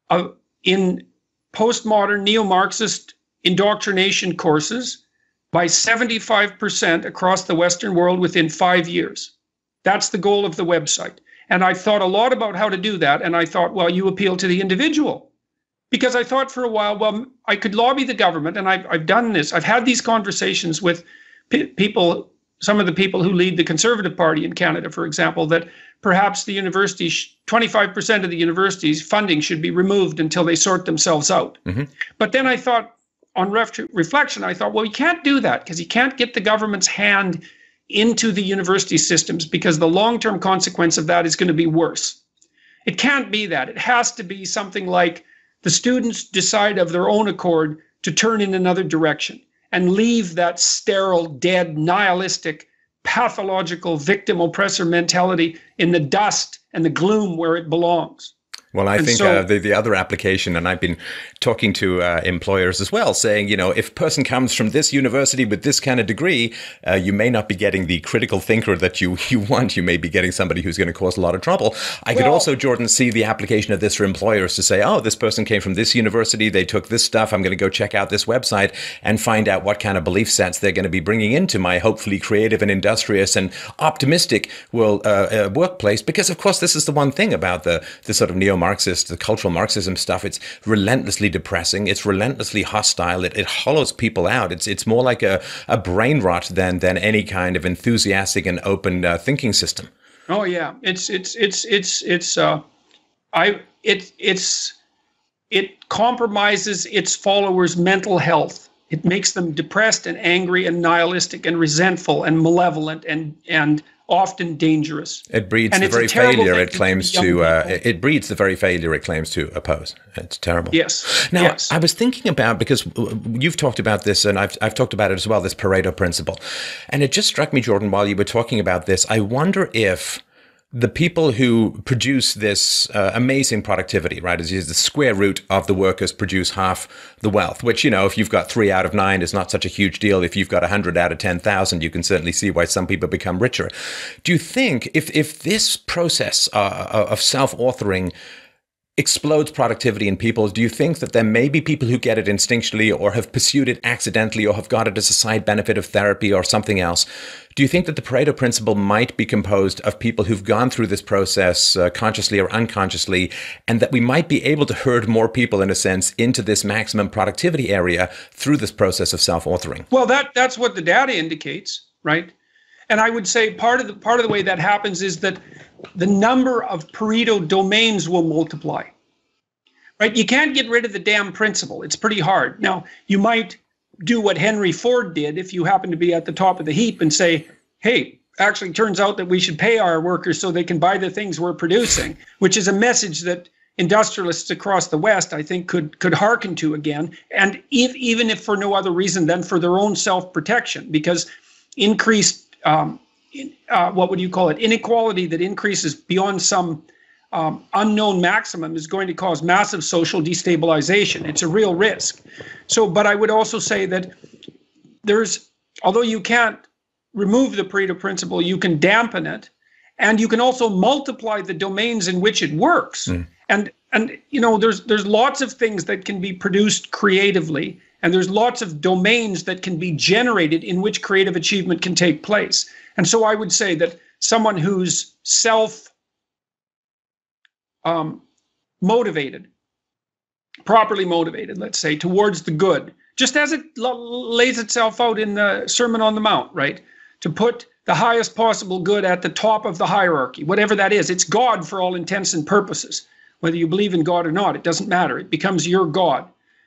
of, in postmodern neo-Marxist indoctrination courses by seventy-five percent across the Western world within five years. That's the goal of the website. And I thought a lot about how to do that. And I thought, well, you appeal to the individual. Because I thought for a while, well, I could lobby the government. And I've, I've done this. I've had these conversations with p- people, some of the people who lead the Conservative Party in Canada, for example, that perhaps the university, sh- twenty-five percent of the university's funding should be removed until they sort themselves out. Mm-hmm. But then I thought, on ref- reflection, I thought, well, you can't do that, because you can't get the government's hand into the university systems, because the long-term consequence of that is going to be worse. It can't be that. It has to be something like the students decide of their own accord to turn in another direction and leave that sterile, dead, nihilistic, pathological victim-oppressor mentality in the dust and the gloom where it belongs. Well, I and think so, uh, the, the other application, and I've been talking to uh, employers as well, saying, you know, if a person comes from this university with this kind of degree, uh, you may not be getting the critical thinker that you, you want. You may be getting somebody who's going to cause a lot of trouble. I well, could also, Jordan, see the application of this for employers to say, oh, this person came from this university. They took this stuff. I'm going to go check out this website and find out what kind of belief sets they're going to be bringing into my hopefully creative and industrious and optimistic world, uh, uh, workplace. Because, of course, this is the one thing about the, the sort of neo Marxist, the cultural Marxism stuff. It's relentlessly depressing. It's relentlessly hostile. It, it hollows people out. It's it's more like a, a brain rot than than any kind of enthusiastic and open uh, thinking system. Oh yeah, it's it's it's it's it's uh, I it it's it compromises its followers' mental health. It makes them depressed and angry and nihilistic and resentful and malevolent and and. often dangerous. It breeds and the very failure it claims to, uh, it breeds the very failure it claims to oppose. It's terrible. Yes. Now, yes. I was thinking about, because you've talked about this and I've, I've talked about it as well, this Pareto principle. And it just struck me, Jordan, while you were talking about this, I wonder if the people who produce this uh, amazing productivity, right, is, is the square root of the workers produce half the wealth, which, you know, if you've got three out of nine is not such a huge deal. If you've got one hundred out of ten thousand, you can certainly see why some people become richer. Do you think if, if this process uh, of self-authoring explodes productivity in people, do you think that there may be people who get it instinctually or have pursued it accidentally or have got it as a side benefit of therapy or something else? Do you think that the Pareto principle might be composed of people who've gone through this process uh, consciously or unconsciously, and that we might be able to herd more people, in a sense, into this maximum productivity area through this process of self-authoring? Well, that that's what the data indicates, right? And I would say part of the part of the way that happens is that the number of Pareto domains will multiply, right? You can't get rid of the damn principle. It's pretty hard. Now, you might do what Henry Ford did if you happen to be at the top of the heap and say, hey, actually it turns out that we should pay our workers so they can buy the things we're producing, which is a message that industrialists across the West, I think, could could hearken to again. And if, even if for no other reason than for their own self-protection, because increased, um, Uh, what would you call it? Inequality that increases beyond some um, unknown maximum is going to cause massive social destabilization. It's a real risk. So, but I would also say that there's, although you can't remove the Pareto principle, you can dampen it, and you can also multiply the domains in which it works. Mm. And and you know, there's there's lots of things that can be produced creatively, and there's lots of domains that can be generated in which creative achievement can take place. And so I would say that someone who's self-motivated, um, properly motivated, let's say, towards the good, just as it lays itself out in the Sermon on the Mount, right? To put the highest possible good at the top of the hierarchy, whatever that is. It's God for all intents and purposes. Whether you believe in God or not, it doesn't matter. It becomes your God.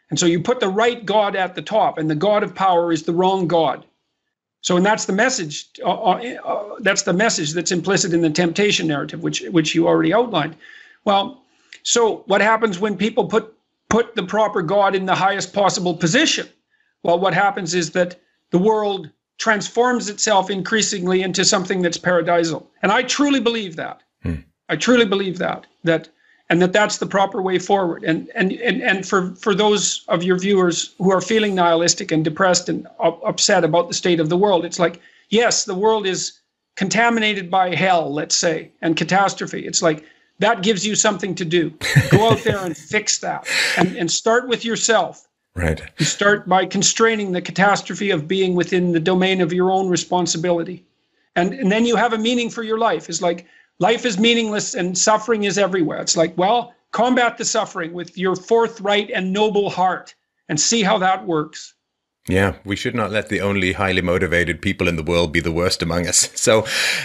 And so you put the right God at the top, and the God of power is the wrong God. So, and that's the message. Uh, uh, that's the message that's implicit in the temptation narrative, which which you already outlined. Well, so what happens when people put put the proper God in the highest possible position? Well, what happens is that the world transforms itself increasingly into something that's paradisal. And I truly believe that. Hmm. I truly believe that that and that that's the proper way forward. And and and and for for those of your viewers who are feeling nihilistic and depressed and up, upset about the state of the world, it's like, yes, the world is contaminated by hell, let's say, and catastrophe. It's like, that gives you something to do. Go out there and fix that, and and start with yourself. Right. You start by constraining the catastrophe of being within the domain of your own responsibility, and and then you have a meaning for your life. It's like, life is meaningless and suffering is everywhere. It's like, well, combat the suffering with your forthright and noble heart and see how that works. Yeah, we should not let the only highly motivated people in the world be the worst among us. So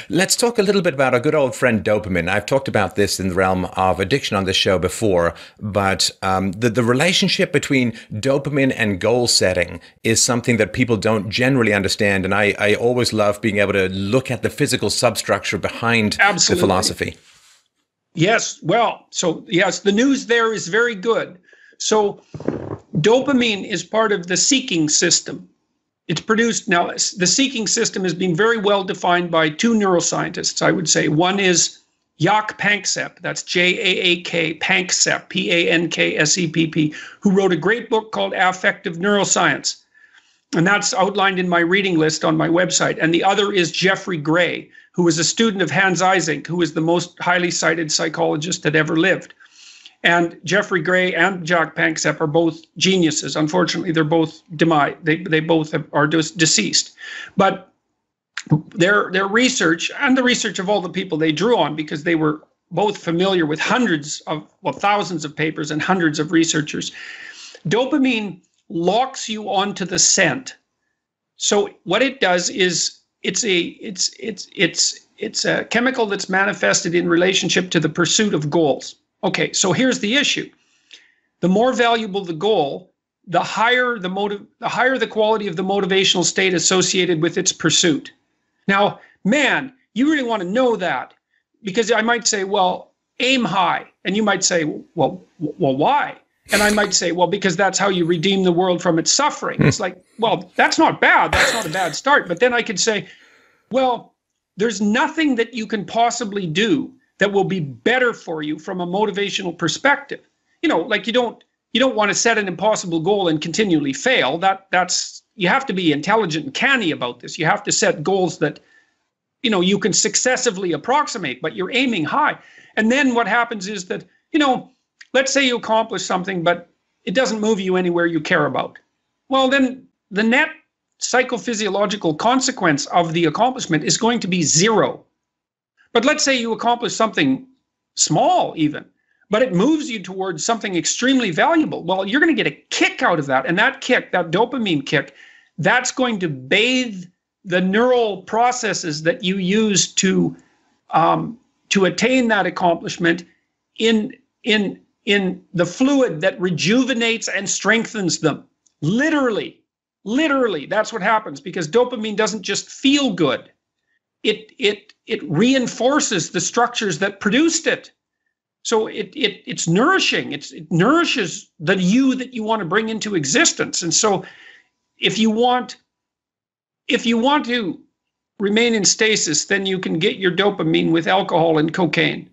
let's talk a little bit about our good old friend dopamine. I've talked about this in the realm of addiction on this show before, but um, the, the relationship between dopamine and goal setting is something that people don't generally understand. And I, I always love being able to look at the physical substructure behind Absolutely. The philosophy. Yes, well, so yes, the news there is very good. So dopamine is part of the seeking system. It's produced now. The seeking system has been very well defined by two neuroscientists, I would say. One is Jaak Panksepp, that's J A A K, Panksepp, P A N K S E P P, who wrote a great book called Affective Neuroscience. And that's outlined in my reading list on my website. And the other is Jeffrey Gray, who was a student of Hans Eysenck, who is the most highly cited psychologist that ever lived. And Jeffrey Gray and Jaak Panksepp are both geniuses. Unfortunately, they're both demise. They they both have, are deceased. But their their research and the research of all the people they drew on, because they were both familiar with hundreds of well thousands of papers and hundreds of researchers, dopamine locks you onto the scent. So what it does is it's a it's it's it's it's a chemical that's manifested in relationship to the pursuit of goals. Okay, so here's the issue. The more valuable the goal, the higher the motive, the higher the quality of the motivational state associated with its pursuit. Now, man, you really want to know that, because I might say, well, aim high. And you might say, well, well, why? And I might say, well, because that's how you redeem the world from its suffering. It's like, well, that's not bad. That's not a bad start. But then I could say, well, there's nothing that you can possibly do that will be better for you from a motivational perspective. You know, like you don't you don't want to set an impossible goal and continually fail. That that's you have to be intelligent and canny about this. You have to set goals that, you know, you can successively approximate, but you're aiming high. And then what happens is that, you know, let's say you accomplish something, but it doesn't move you anywhere you care about. Well, then the net psychophysiological consequence of the accomplishment is going to be zero. But let's say you accomplish something small even, but it moves you towards something extremely valuable. Well, you're going to get a kick out of that. And that kick, that dopamine kick, that's going to bathe the neural processes that you use to um, to attain that accomplishment in, in, in the fluid that rejuvenates and strengthens them. Literally, literally, that's what happens, because dopamine doesn't just feel good. It, it, it reinforces the structures that produced it. So it, it, it's nourishing. It's, it nourishes the you that you want to bring into existence. And so if you want, if you want to remain in stasis, then you can get your dopamine with alcohol and cocaine.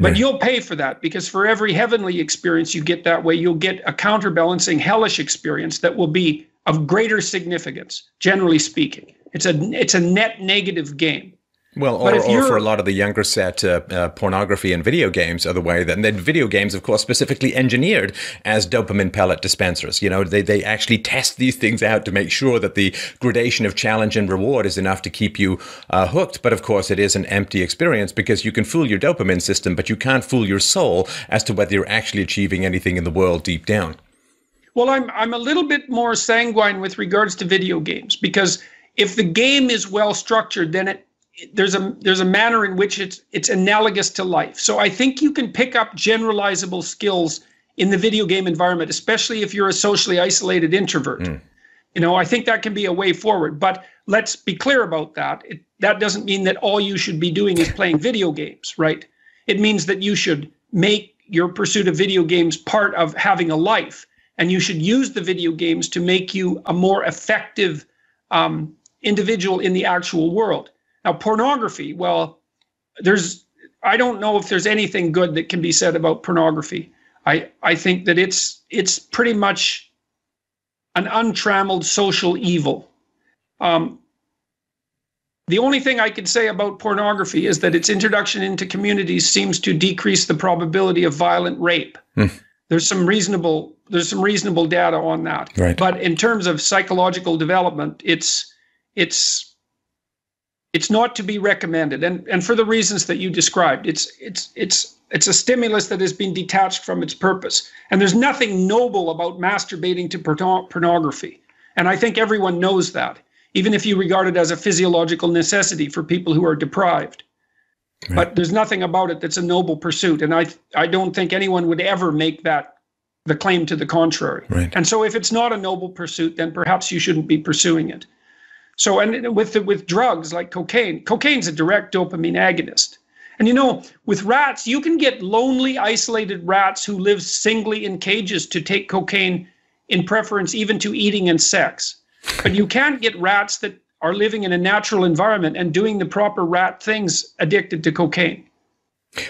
But you'll pay for that, because for every heavenly experience you get that way, you'll get a counterbalancing hellish experience that will be of greater significance, generally speaking. It's a, it's a net negative game. Well, or, or for a lot of the younger set, uh, uh, pornography and video games are the way that, and then video games, of course, specifically engineered as dopamine pellet dispensers. You know, they, they actually test these things out to make sure that the gradation of challenge and reward is enough to keep you uh, hooked. But of course, it is an empty experience, because you can fool your dopamine system, but you can't fool your soul as to whether you're actually achieving anything in the world deep down. Well, I'm, I'm a little bit more sanguine with regards to video games, because if the game is well structured, then it There's a there's a manner in which it's it's analogous to life. So I think you can pick up generalizable skills in the video game environment, especially if you're a socially isolated introvert. Mm. You know, I think that can be a way forward. But let's be clear about that. It, that doesn't mean that all you should be doing is playing video games, right? It means that you should make your pursuit of video games part of having a life, and you should use the video games to make you a more effective um, individual in the actual world. Now, pornography, well, there's, I don't know if there's anything good that can be said about pornography. I, I think that it's, it's pretty much an untrammeled social evil. Um, the only thing I could say about pornography is that its introduction into communities seems to decrease the probability of violent rape. Hmm. There's some reasonable, there's some reasonable data on that. Right. But in terms of psychological development, it's, it's, It's not to be recommended, and and for the reasons that you described. It's it's it's it's a stimulus that has been detached from its purpose, and there's nothing noble about masturbating to porn pornography. And I think everyone knows that, even if you regard it as a physiological necessity for people who are deprived. Right. But there's nothing about it that's a noble pursuit, and I I don't think anyone would ever make that the claim to the contrary. Right. And so, if it's not a noble pursuit, then perhaps you shouldn't be pursuing it. So, and with the, with drugs like cocaine, cocaine's a direct dopamine agonist. And you know, with rats, you can get lonely, isolated rats who live singly in cages to take cocaine in preference even to eating and sex. But you can't get rats that are living in a natural environment and doing the proper rat things addicted to cocaine.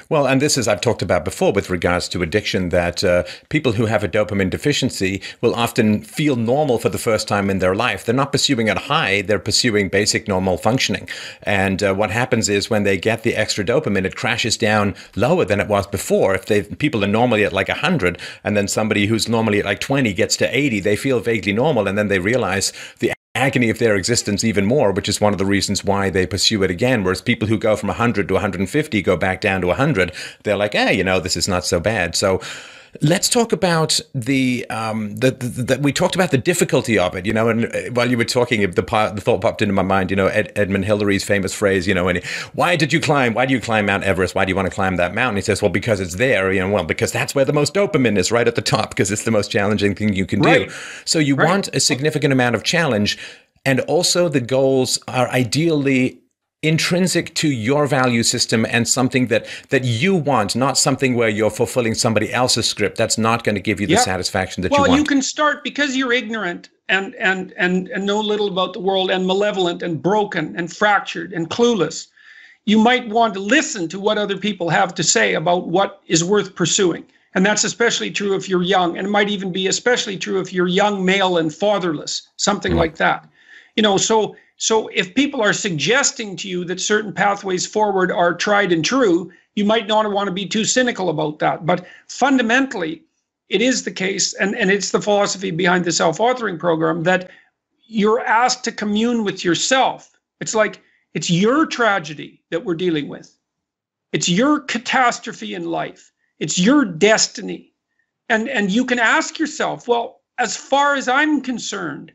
Well, and this is, I've talked about before with regards to addiction, that uh, people who have a dopamine deficiency will often feel normal for the first time in their life. They're not pursuing a high, they're pursuing basic normal functioning. And uh, what happens is when they get the extra dopamine, it crashes down lower than it was before. If they people are normally at like a hundred, and then somebody who's normally at like twenty gets to eighty, they feel vaguely normal, and then they realize the agony of their existence even more, which is one of the reasons why they pursue it again. Whereas people who go from a hundred to a hundred and fifty, go back down to a hundred, they're like, eh, hey, you know, this is not so bad. So let's talk about the, um, the, the, the, we talked about the difficulty of it, you know, and while you were talking, the, the thought popped into my mind, you know, Ed, Edmund Hillary's famous phrase, you know, and why did you climb, why do you climb Mount Everest? Why do you want to climb that mountain? He says, well, because it's there, you know, well, because that's where the most dopamine is, right at the top, because it's the most challenging thing you can right. do. So you right. want a significant amount of challenge, and also the goals are ideally intrinsic to your value system and something that that you want, not something where you're fulfilling somebody else's script. That's not going to give you the yep. satisfaction that well, you want. Well, you can start, because you're ignorant and, and, and, and know little about the world, and malevolent and broken and fractured and clueless. You might want to listen to what other people have to say about what is worth pursuing. And that's especially true if you're young, and it might even be especially true if you're young, male, and fatherless, something mm-hmm. like that. You know, so So if people are suggesting to you that certain pathways forward are tried and true, You might not want to be too cynical about that, but fundamentally, it is the case, and, and it's the philosophy behind the self-authoring program, that you're asked to commune with yourself. It's like, it's your tragedy that we're dealing with. It's your catastrophe in life. It's your destiny. And, and you can ask yourself, well, as far as I'm concerned,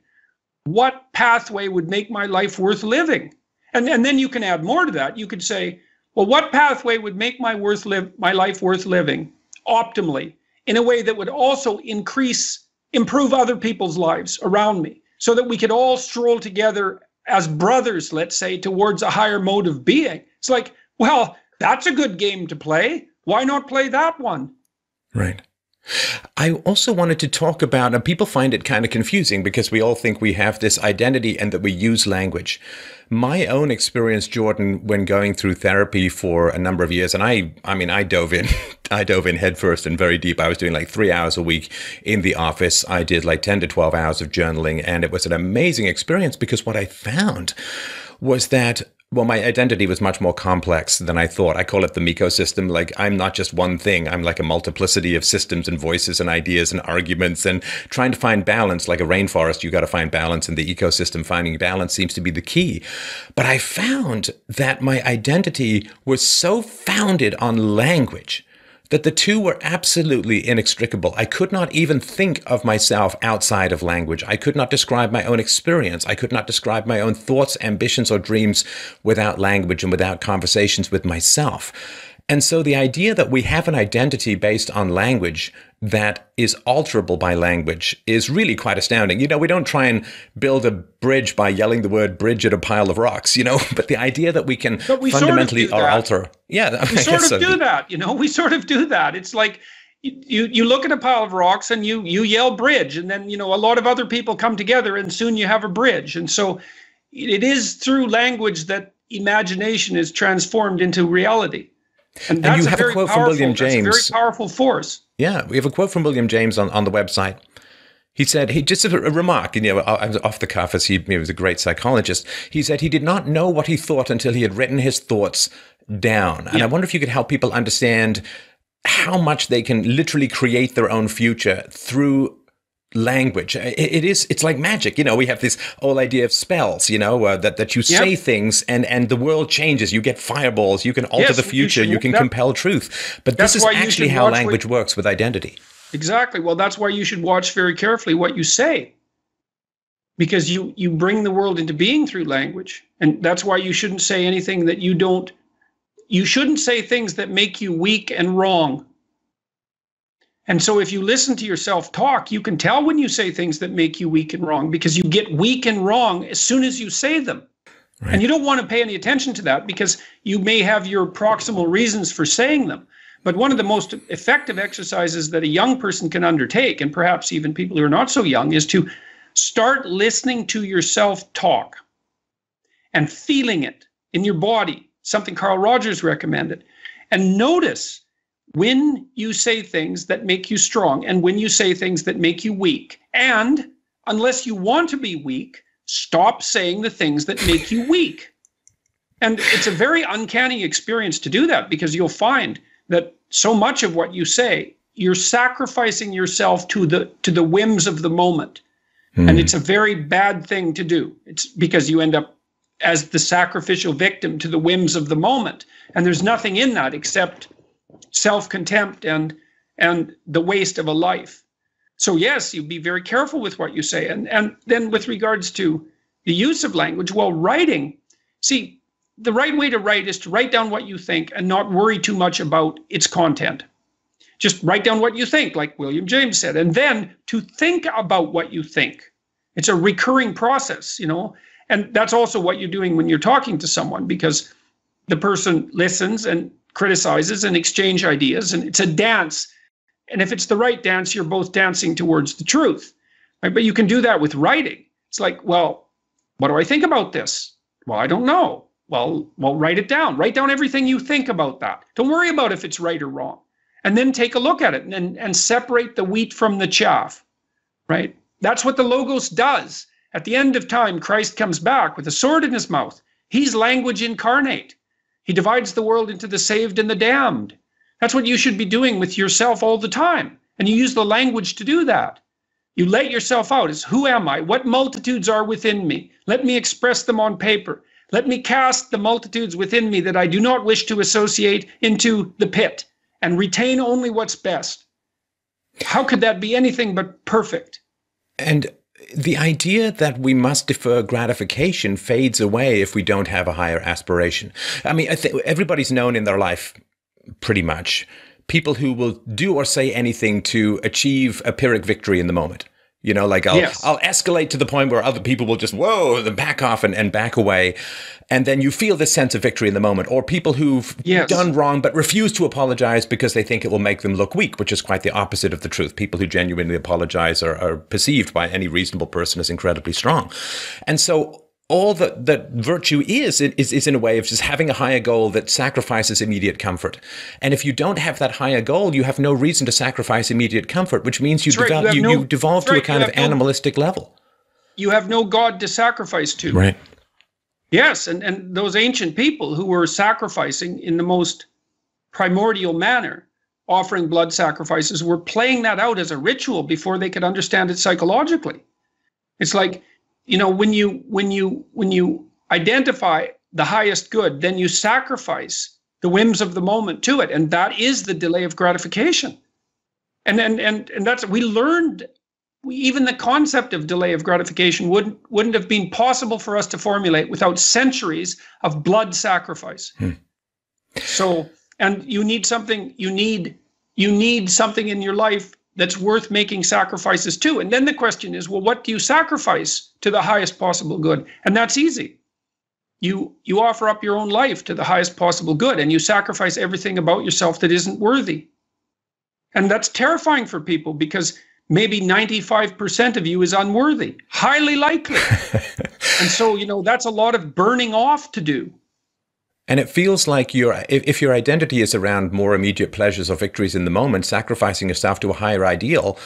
what pathway would make my life worth living? And, and then you can add more to that. You could say, well, what pathway would make my, worth live, my life worth living optimally, in a way that would also increase, improve other people's lives around me, so that we could all stroll together as brothers, let's say, towards a higher mode of being. It's like, well, that's a good game to play. Why not play that one? Right. I also wanted to talk about, and people find it kind of confusing because we all think we have this identity and that we use language. My own experience, Jordan, when going through therapy for a number of years, and I, I mean, I dove in, I dove in headfirst and very deep. I was doing like three hours a week in the office. I did like ten to twelve hours of journaling, and it was an amazing experience because what I found was that, well, my identity was much more complex than I thought. I call it the Miko system. Like, I'm not just one thing. I'm like a multiplicity of systems and voices and ideas and arguments, and trying to find balance. Like a rainforest, you got to find balance in the ecosystem. Finding balance seems to be the key. But I found that my identity was so founded on language that the two were absolutely inextricable. I could not even think of myself outside of language. I could not describe my own experience. I could not describe my own thoughts, ambitions, or dreams without language and without conversations with myself. And so the idea that we have an identity based on language that is alterable by language is really quite astounding. You know, we don't try and build a bridge by yelling the word bridge at a pile of rocks, you know, but the idea that we can we fundamentally sort of alter. Yeah, we I sort of so. do that, you know, we sort of do that. It's like you, you look at a pile of rocks and you, you yell bridge, and then, you know, a lot of other people come together and soon you have a bridge. And so it is through language that imagination is transformed into reality. And, and you have a, a quote powerful, from William James. That's a very powerful force. Yeah, we have a quote from William James on, on the website. He said, he just a, a remark, you know, off the cuff, as he, he was a great psychologist. He said he did not know what he thought until he had written his thoughts down. And yeah. I wonder if you could help people understand how much they can literally create their own future through language. It is, it's like magic. You know, we have this whole idea of spells, you know, uh, that, that you yep. say things and, and the world changes. You get fireballs, you can alter yes, the future, you, should, you can that, compel truth. But this is actually how language what, works with identity. Exactly. Well, that's why you should watch very carefully what you say, because you, you bring the world into being through language. And that's why you shouldn't say anything that you don't, you shouldn't say things that make you weak and wrong. And so if you listen to yourself talk, you can tell when you say things that make you weak and wrong, because you get weak and wrong as soon as you say them. Right. And you don't want to pay any attention to that, because you may have your proximal reasons for saying them. But one of the most effective exercises that a young person can undertake, and perhaps even people who are not so young, is to start listening to yourself talk and feeling it in your body, something Carl Rogers recommended, and notice when you say things that make you strong and when you say things that make you weak. And unless you want to be weak, stop saying the things that make you weak. And it's a very uncanny experience to do that, because you'll find that so much of what you say, you're sacrificing yourself to the to the whims of the moment. Mm. And it's a very bad thing to do. It's because you end up as the sacrificial victim to the whims of the moment. And there's nothing in that except self-contempt and and the waste of a life. So yes, you be very careful with what you say. And and then with regards to the use of language, well, writing, see, the right way to write is to write down what you think and not worry too much about its content. Just write down what you think, like William James said, and then to think about what you think. It's a recurring process, you know, and that's also what you're doing when you're talking to someone, because the person listens and criticizes and exchange ideas, and it's a dance. And if it's the right dance, you're both dancing towards the truth, right? But you can do that with writing. It's like, well, what do I think about this? Well, I don't know. Well, well, write it down. Write down everything you think about that. Don't worry about if it's right or wrong. And then take a look at it and, and separate the wheat from the chaff, right? That's what the Logos does. At the end of time, Christ comes back with a sword in his mouth. He's language incarnate. He divides the world into the saved and the damned. That's what you should be doing with yourself all the time. And you use the language to do that. You let yourself out. It's who am I? What multitudes are within me? Let me express them on paper. Let me cast the multitudes within me that I do not wish to associate into the pit and retain only what's best. How could that be anything but perfect? And the idea that we must defer gratification fades away if we don't have a higher aspiration. I mean, I th everybody's known in their life, pretty much, people who will do or say anything to achieve a Pyrrhic victory in the moment. You know, like I'll, yes. I'll escalate to the point where other people will just, whoa, then back off and, and back away. And then you feel this sense of victory in the moment. Or people who've yes. done wrong but refuse to apologize because they think it will make them look weak, which is quite the opposite of the truth. People who genuinely apologize are, are perceived by any reasonable person as incredibly strong. And so all that, that virtue is, is, is in a way of just having a higher goal that sacrifices immediate comfort. And if you don't have that higher goal, you have no reason to sacrifice immediate comfort, which means you, right. develop, you, you, no, you devolve right. to a kind of animalistic no, level. You have no God to sacrifice to. Right. Yes, and, and those ancient people who were sacrificing in the most primordial manner, offering blood sacrifices, were playing that out as a ritual before they could understand it psychologically. It's like, you know, when you when you when you identify the highest good, then you sacrifice the whims of the moment to it, and that is the delay of gratification. And and and and that's we learned. We, even the concept of delay of gratification wouldn't wouldn't have been possible for us to formulate without centuries of blood sacrifice. Hmm. So, and you need something. You need you need something in your life that's worth making sacrifices to. And then the question is, well, what do you sacrifice to the highest possible good? And that's easy. You you offer up your own life to the highest possible good, and you sacrifice everything about yourself that isn't worthy. And that's terrifying for people because maybe ninety-five percent of you is unworthy, highly likely. And so, you know, that's a lot of burning off to do. And it feels like your if, if your identity is around more immediate pleasures or victories in the moment, sacrificing yourself to a higher ideal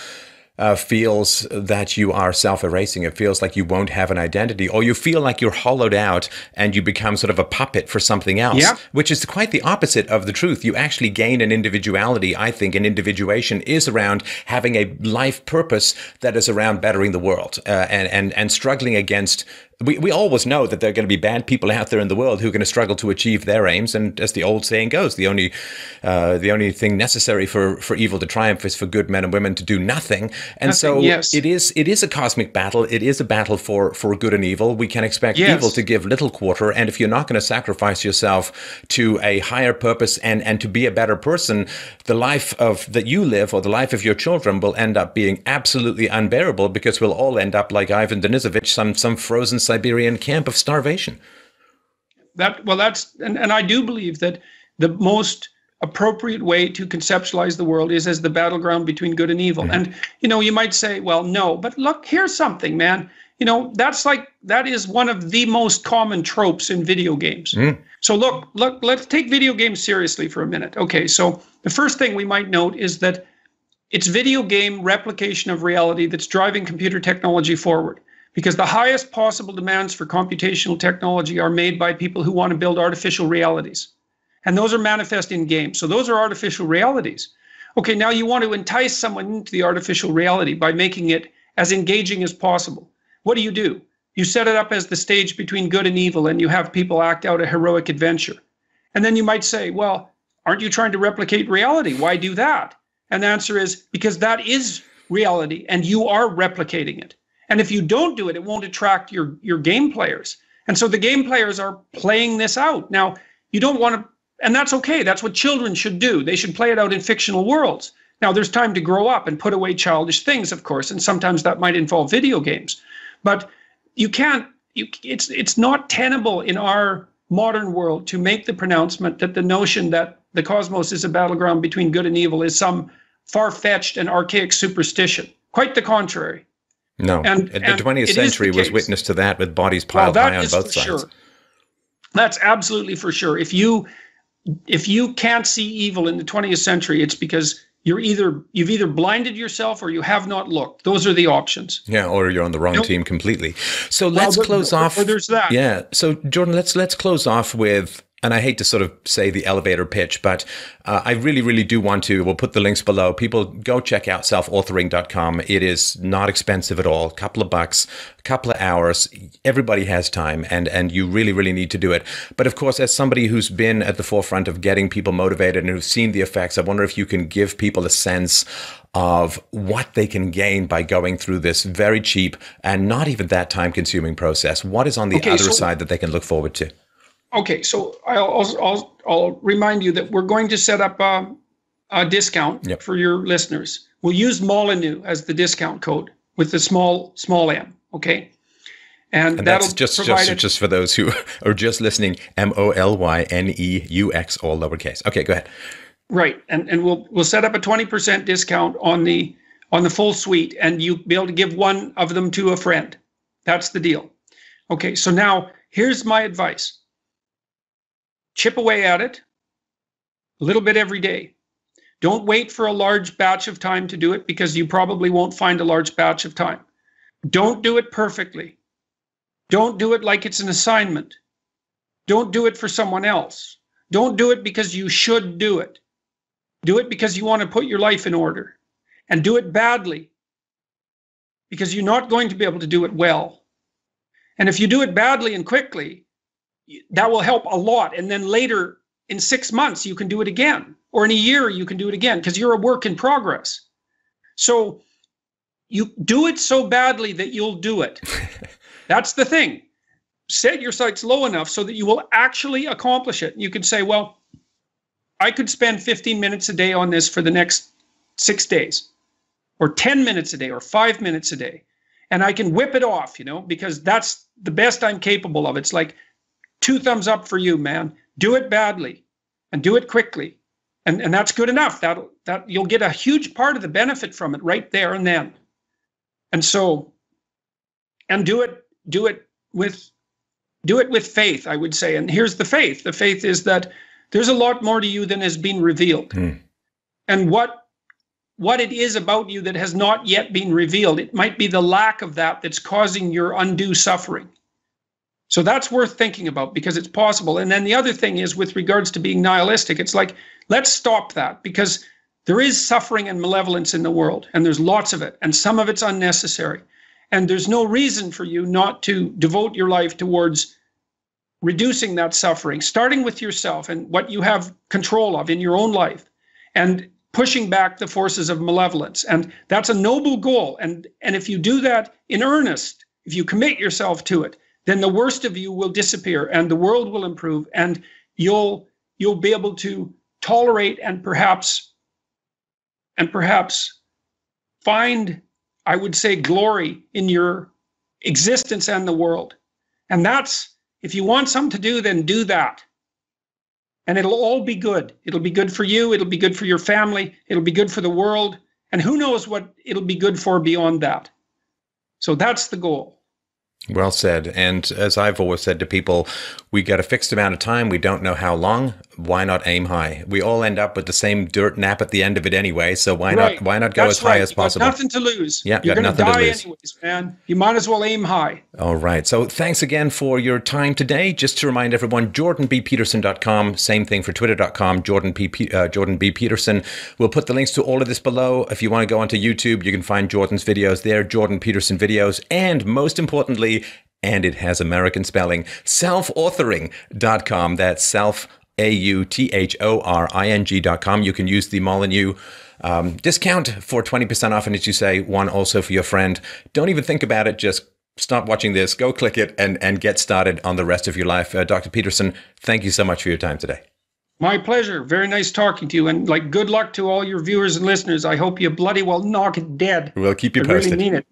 uh, feels that you are self-erasing. It feels like you won't have an identity, or you feel like you're hollowed out and you become sort of a puppet for something else, yeah. which is quite the opposite of the truth. You actually gain an individuality, I think, and individuation is around having a life purpose that is around bettering the world uh, and, and, and struggling against... We, we always know that there are going to be bad people out there in the world who are going to struggle to achieve their aims. And as the old saying goes, the only uh, the only thing necessary for, for evil to triumph is for good men and women to do nothing. And nothing, so yes. it is it is a cosmic battle. It is a battle for, for good and evil. We can expect yes. evil to give little quarter. And if you're not going to sacrifice yourself to a higher purpose and, and to be a better person, the life of that you live or the life of your children will end up being absolutely unbearable, because we'll all end up like Ivan Denisovich, some, some frozen Siberian camp of starvation. That well, that's and, and I do believe that the most appropriate way to conceptualize the world is as the battleground between good and evil. Mm-hmm. And you know, you might say, well, no, but look, here's something, man. You know, that's like that is one of the most common tropes in video games. Mm-hmm. So look, look, let's take video games seriously for a minute. Okay, so the first thing we might note is that it's video game replication of reality that's driving computer technology forward. Because the highest possible demands for computational technology are made by people who want to build artificial realities. And those are manifest in games. So those are artificial realities. Okay, now you want to entice someone into the artificial reality by making it as engaging as possible. What do you do? You set it up as the stage between good and evil, and you have people act out a heroic adventure. And then you might say, well, aren't you trying to replicate reality? Why do that? And the answer is, because that is reality, and you are replicating it. And if you don't do it, it won't attract your, your game players. And so the game players are playing this out. Now, you don't want to, and that's okay. That's what children should do. They should play it out in fictional worlds. Now, there's time to grow up and put away childish things, of course, and sometimes that might involve video games. But you can't, you, it's, it's not tenable in our modern world to make the pronouncement that the notion that the cosmos is a battleground between good and evil is some far-fetched and archaic superstition. Quite the contrary. No, and, the and twentieth century the was witness to that, with bodies piled well, high on both sides. Sure. That's absolutely for sure. If you if you can't see evil in the twentieth century, it's because you're either you've either blinded yourself or you have not looked. Those are the options. Yeah, or you're on the wrong nope. team completely. So let's well, but, close off. There's that. Yeah. So Jordan, let's let's close off with and I hate to sort of say the elevator pitch, but uh, I really, really do want to. We'll put the links below. People, go check out self authoring dot com. It is not expensive at all. A couple of bucks, a couple of hours. Everybody has time, and, and you really, really need to do it. But of course, as somebody who's been at the forefront of getting people motivated and who's seen the effects, I wonder if you can give people a sense of what they can gain by going through this very cheap and not even that time-consuming process. What is on the okay, other so side that they can look forward to? Okay, so I'll, I'll, I'll remind you that we're going to set up a, a discount yep. for your listeners. We'll use Molyneux as the discount code with the small small m, okay? And, and that's just, just, just for those who are just listening, M O L Y N E U X, all lowercase. Okay, go ahead. Right, and, and we'll we'll set up a twenty percent discount on the on the full suite, and you'll be able to give one of them to a friend. That's the deal. Okay, so now here's my advice. Chip away at it a little bit every day. Don't wait for a large batch of time to do it, because you probably won't find a large batch of time. Don't do it perfectly. Don't do it like it's an assignment. Don't do it for someone else. Don't do it because you should do it. Do it because you want to put your life in order, and do it badly because you're not going to be able to do it well. And if you do it badly and quickly, that will help a lot. And then later in six months, you can do it again, or in a year, you can do it again, because you're a work in progress. So you do it so badly that you'll do it. That's the thing. Set your sights low enough so that you will actually accomplish it. You can say, well, I could spend fifteen minutes a day on this for the next six days, or ten minutes a day, or five minutes a day. And I can whip it off, you know, because that's the best I'm capable of. It's like, two thumbs up for you, man. Do it badly and do it quickly. And, and that's good enough. That'll, that you'll get a huge part of the benefit from it right there and then. And so, and do it, do it with, do it with faith, I would say. And here's the faith. The faith is that there's a lot more to you than has been revealed. Hmm. And what, what it is about you that has not yet been revealed, it might be the lack of that that's causing your undue suffering. So that's worth thinking about, because it's possible. And then the other thing is, with regards to being nihilistic, it's like, let's stop that, because there is suffering and malevolence in the world, and there's lots of it, and some of it's unnecessary. And there's no reason for you not to devote your life towards reducing that suffering, starting with yourself and what you have control of in your own life, and pushing back the forces of malevolence. And that's a noble goal. And, and if you do that in earnest, if you commit yourself to it, then the worst of you will disappear, and the world will improve, and you'll you'll be able to tolerate and perhaps and perhaps find, I would say, glory in your existence and the world. And that's, if you want something to do, then do that. And it'll all be good. It'll be good for you, it'll be good for your family, it'll be good for the world, and who knows what it'll be good for beyond that. So that's the goal. Well said. And as I've always said to people, we got a fixed amount of time. We don't know how long. Why not aim high? We all end up with the same dirt nap at the end of it anyway. So why right. not? Why not go That's as right. high as possible? You've got nothing to lose. Yeah, you're going to die anyways, man. You might as well aim high. All right. So thanks again for your time today. Just to remind everyone, jordan b peterson dot com. Same thing for twitter dot com. Jordan P. P uh, Jordan B. Peterson. We'll put the links to all of this below. If you want to go onto YouTube, you can find Jordan's videos there. Jordan Peterson videos, and most importantly, and it has American spelling, self authoring dot com. That's self, A U T H O R I N G dot com. You can use the Molyneux um, discount for twenty percent off, and as you say, one also for your friend. Don't even think about it. Just stop watching this, go click it, and, and get started on the rest of your life. Uh, Doctor Peterson, thank you so much for your time today. My pleasure. Very nice talking to you, and like, good luck to all your viewers and listeners. I hope you bloody well knock it dead. We'll keep you posted. I really mean it.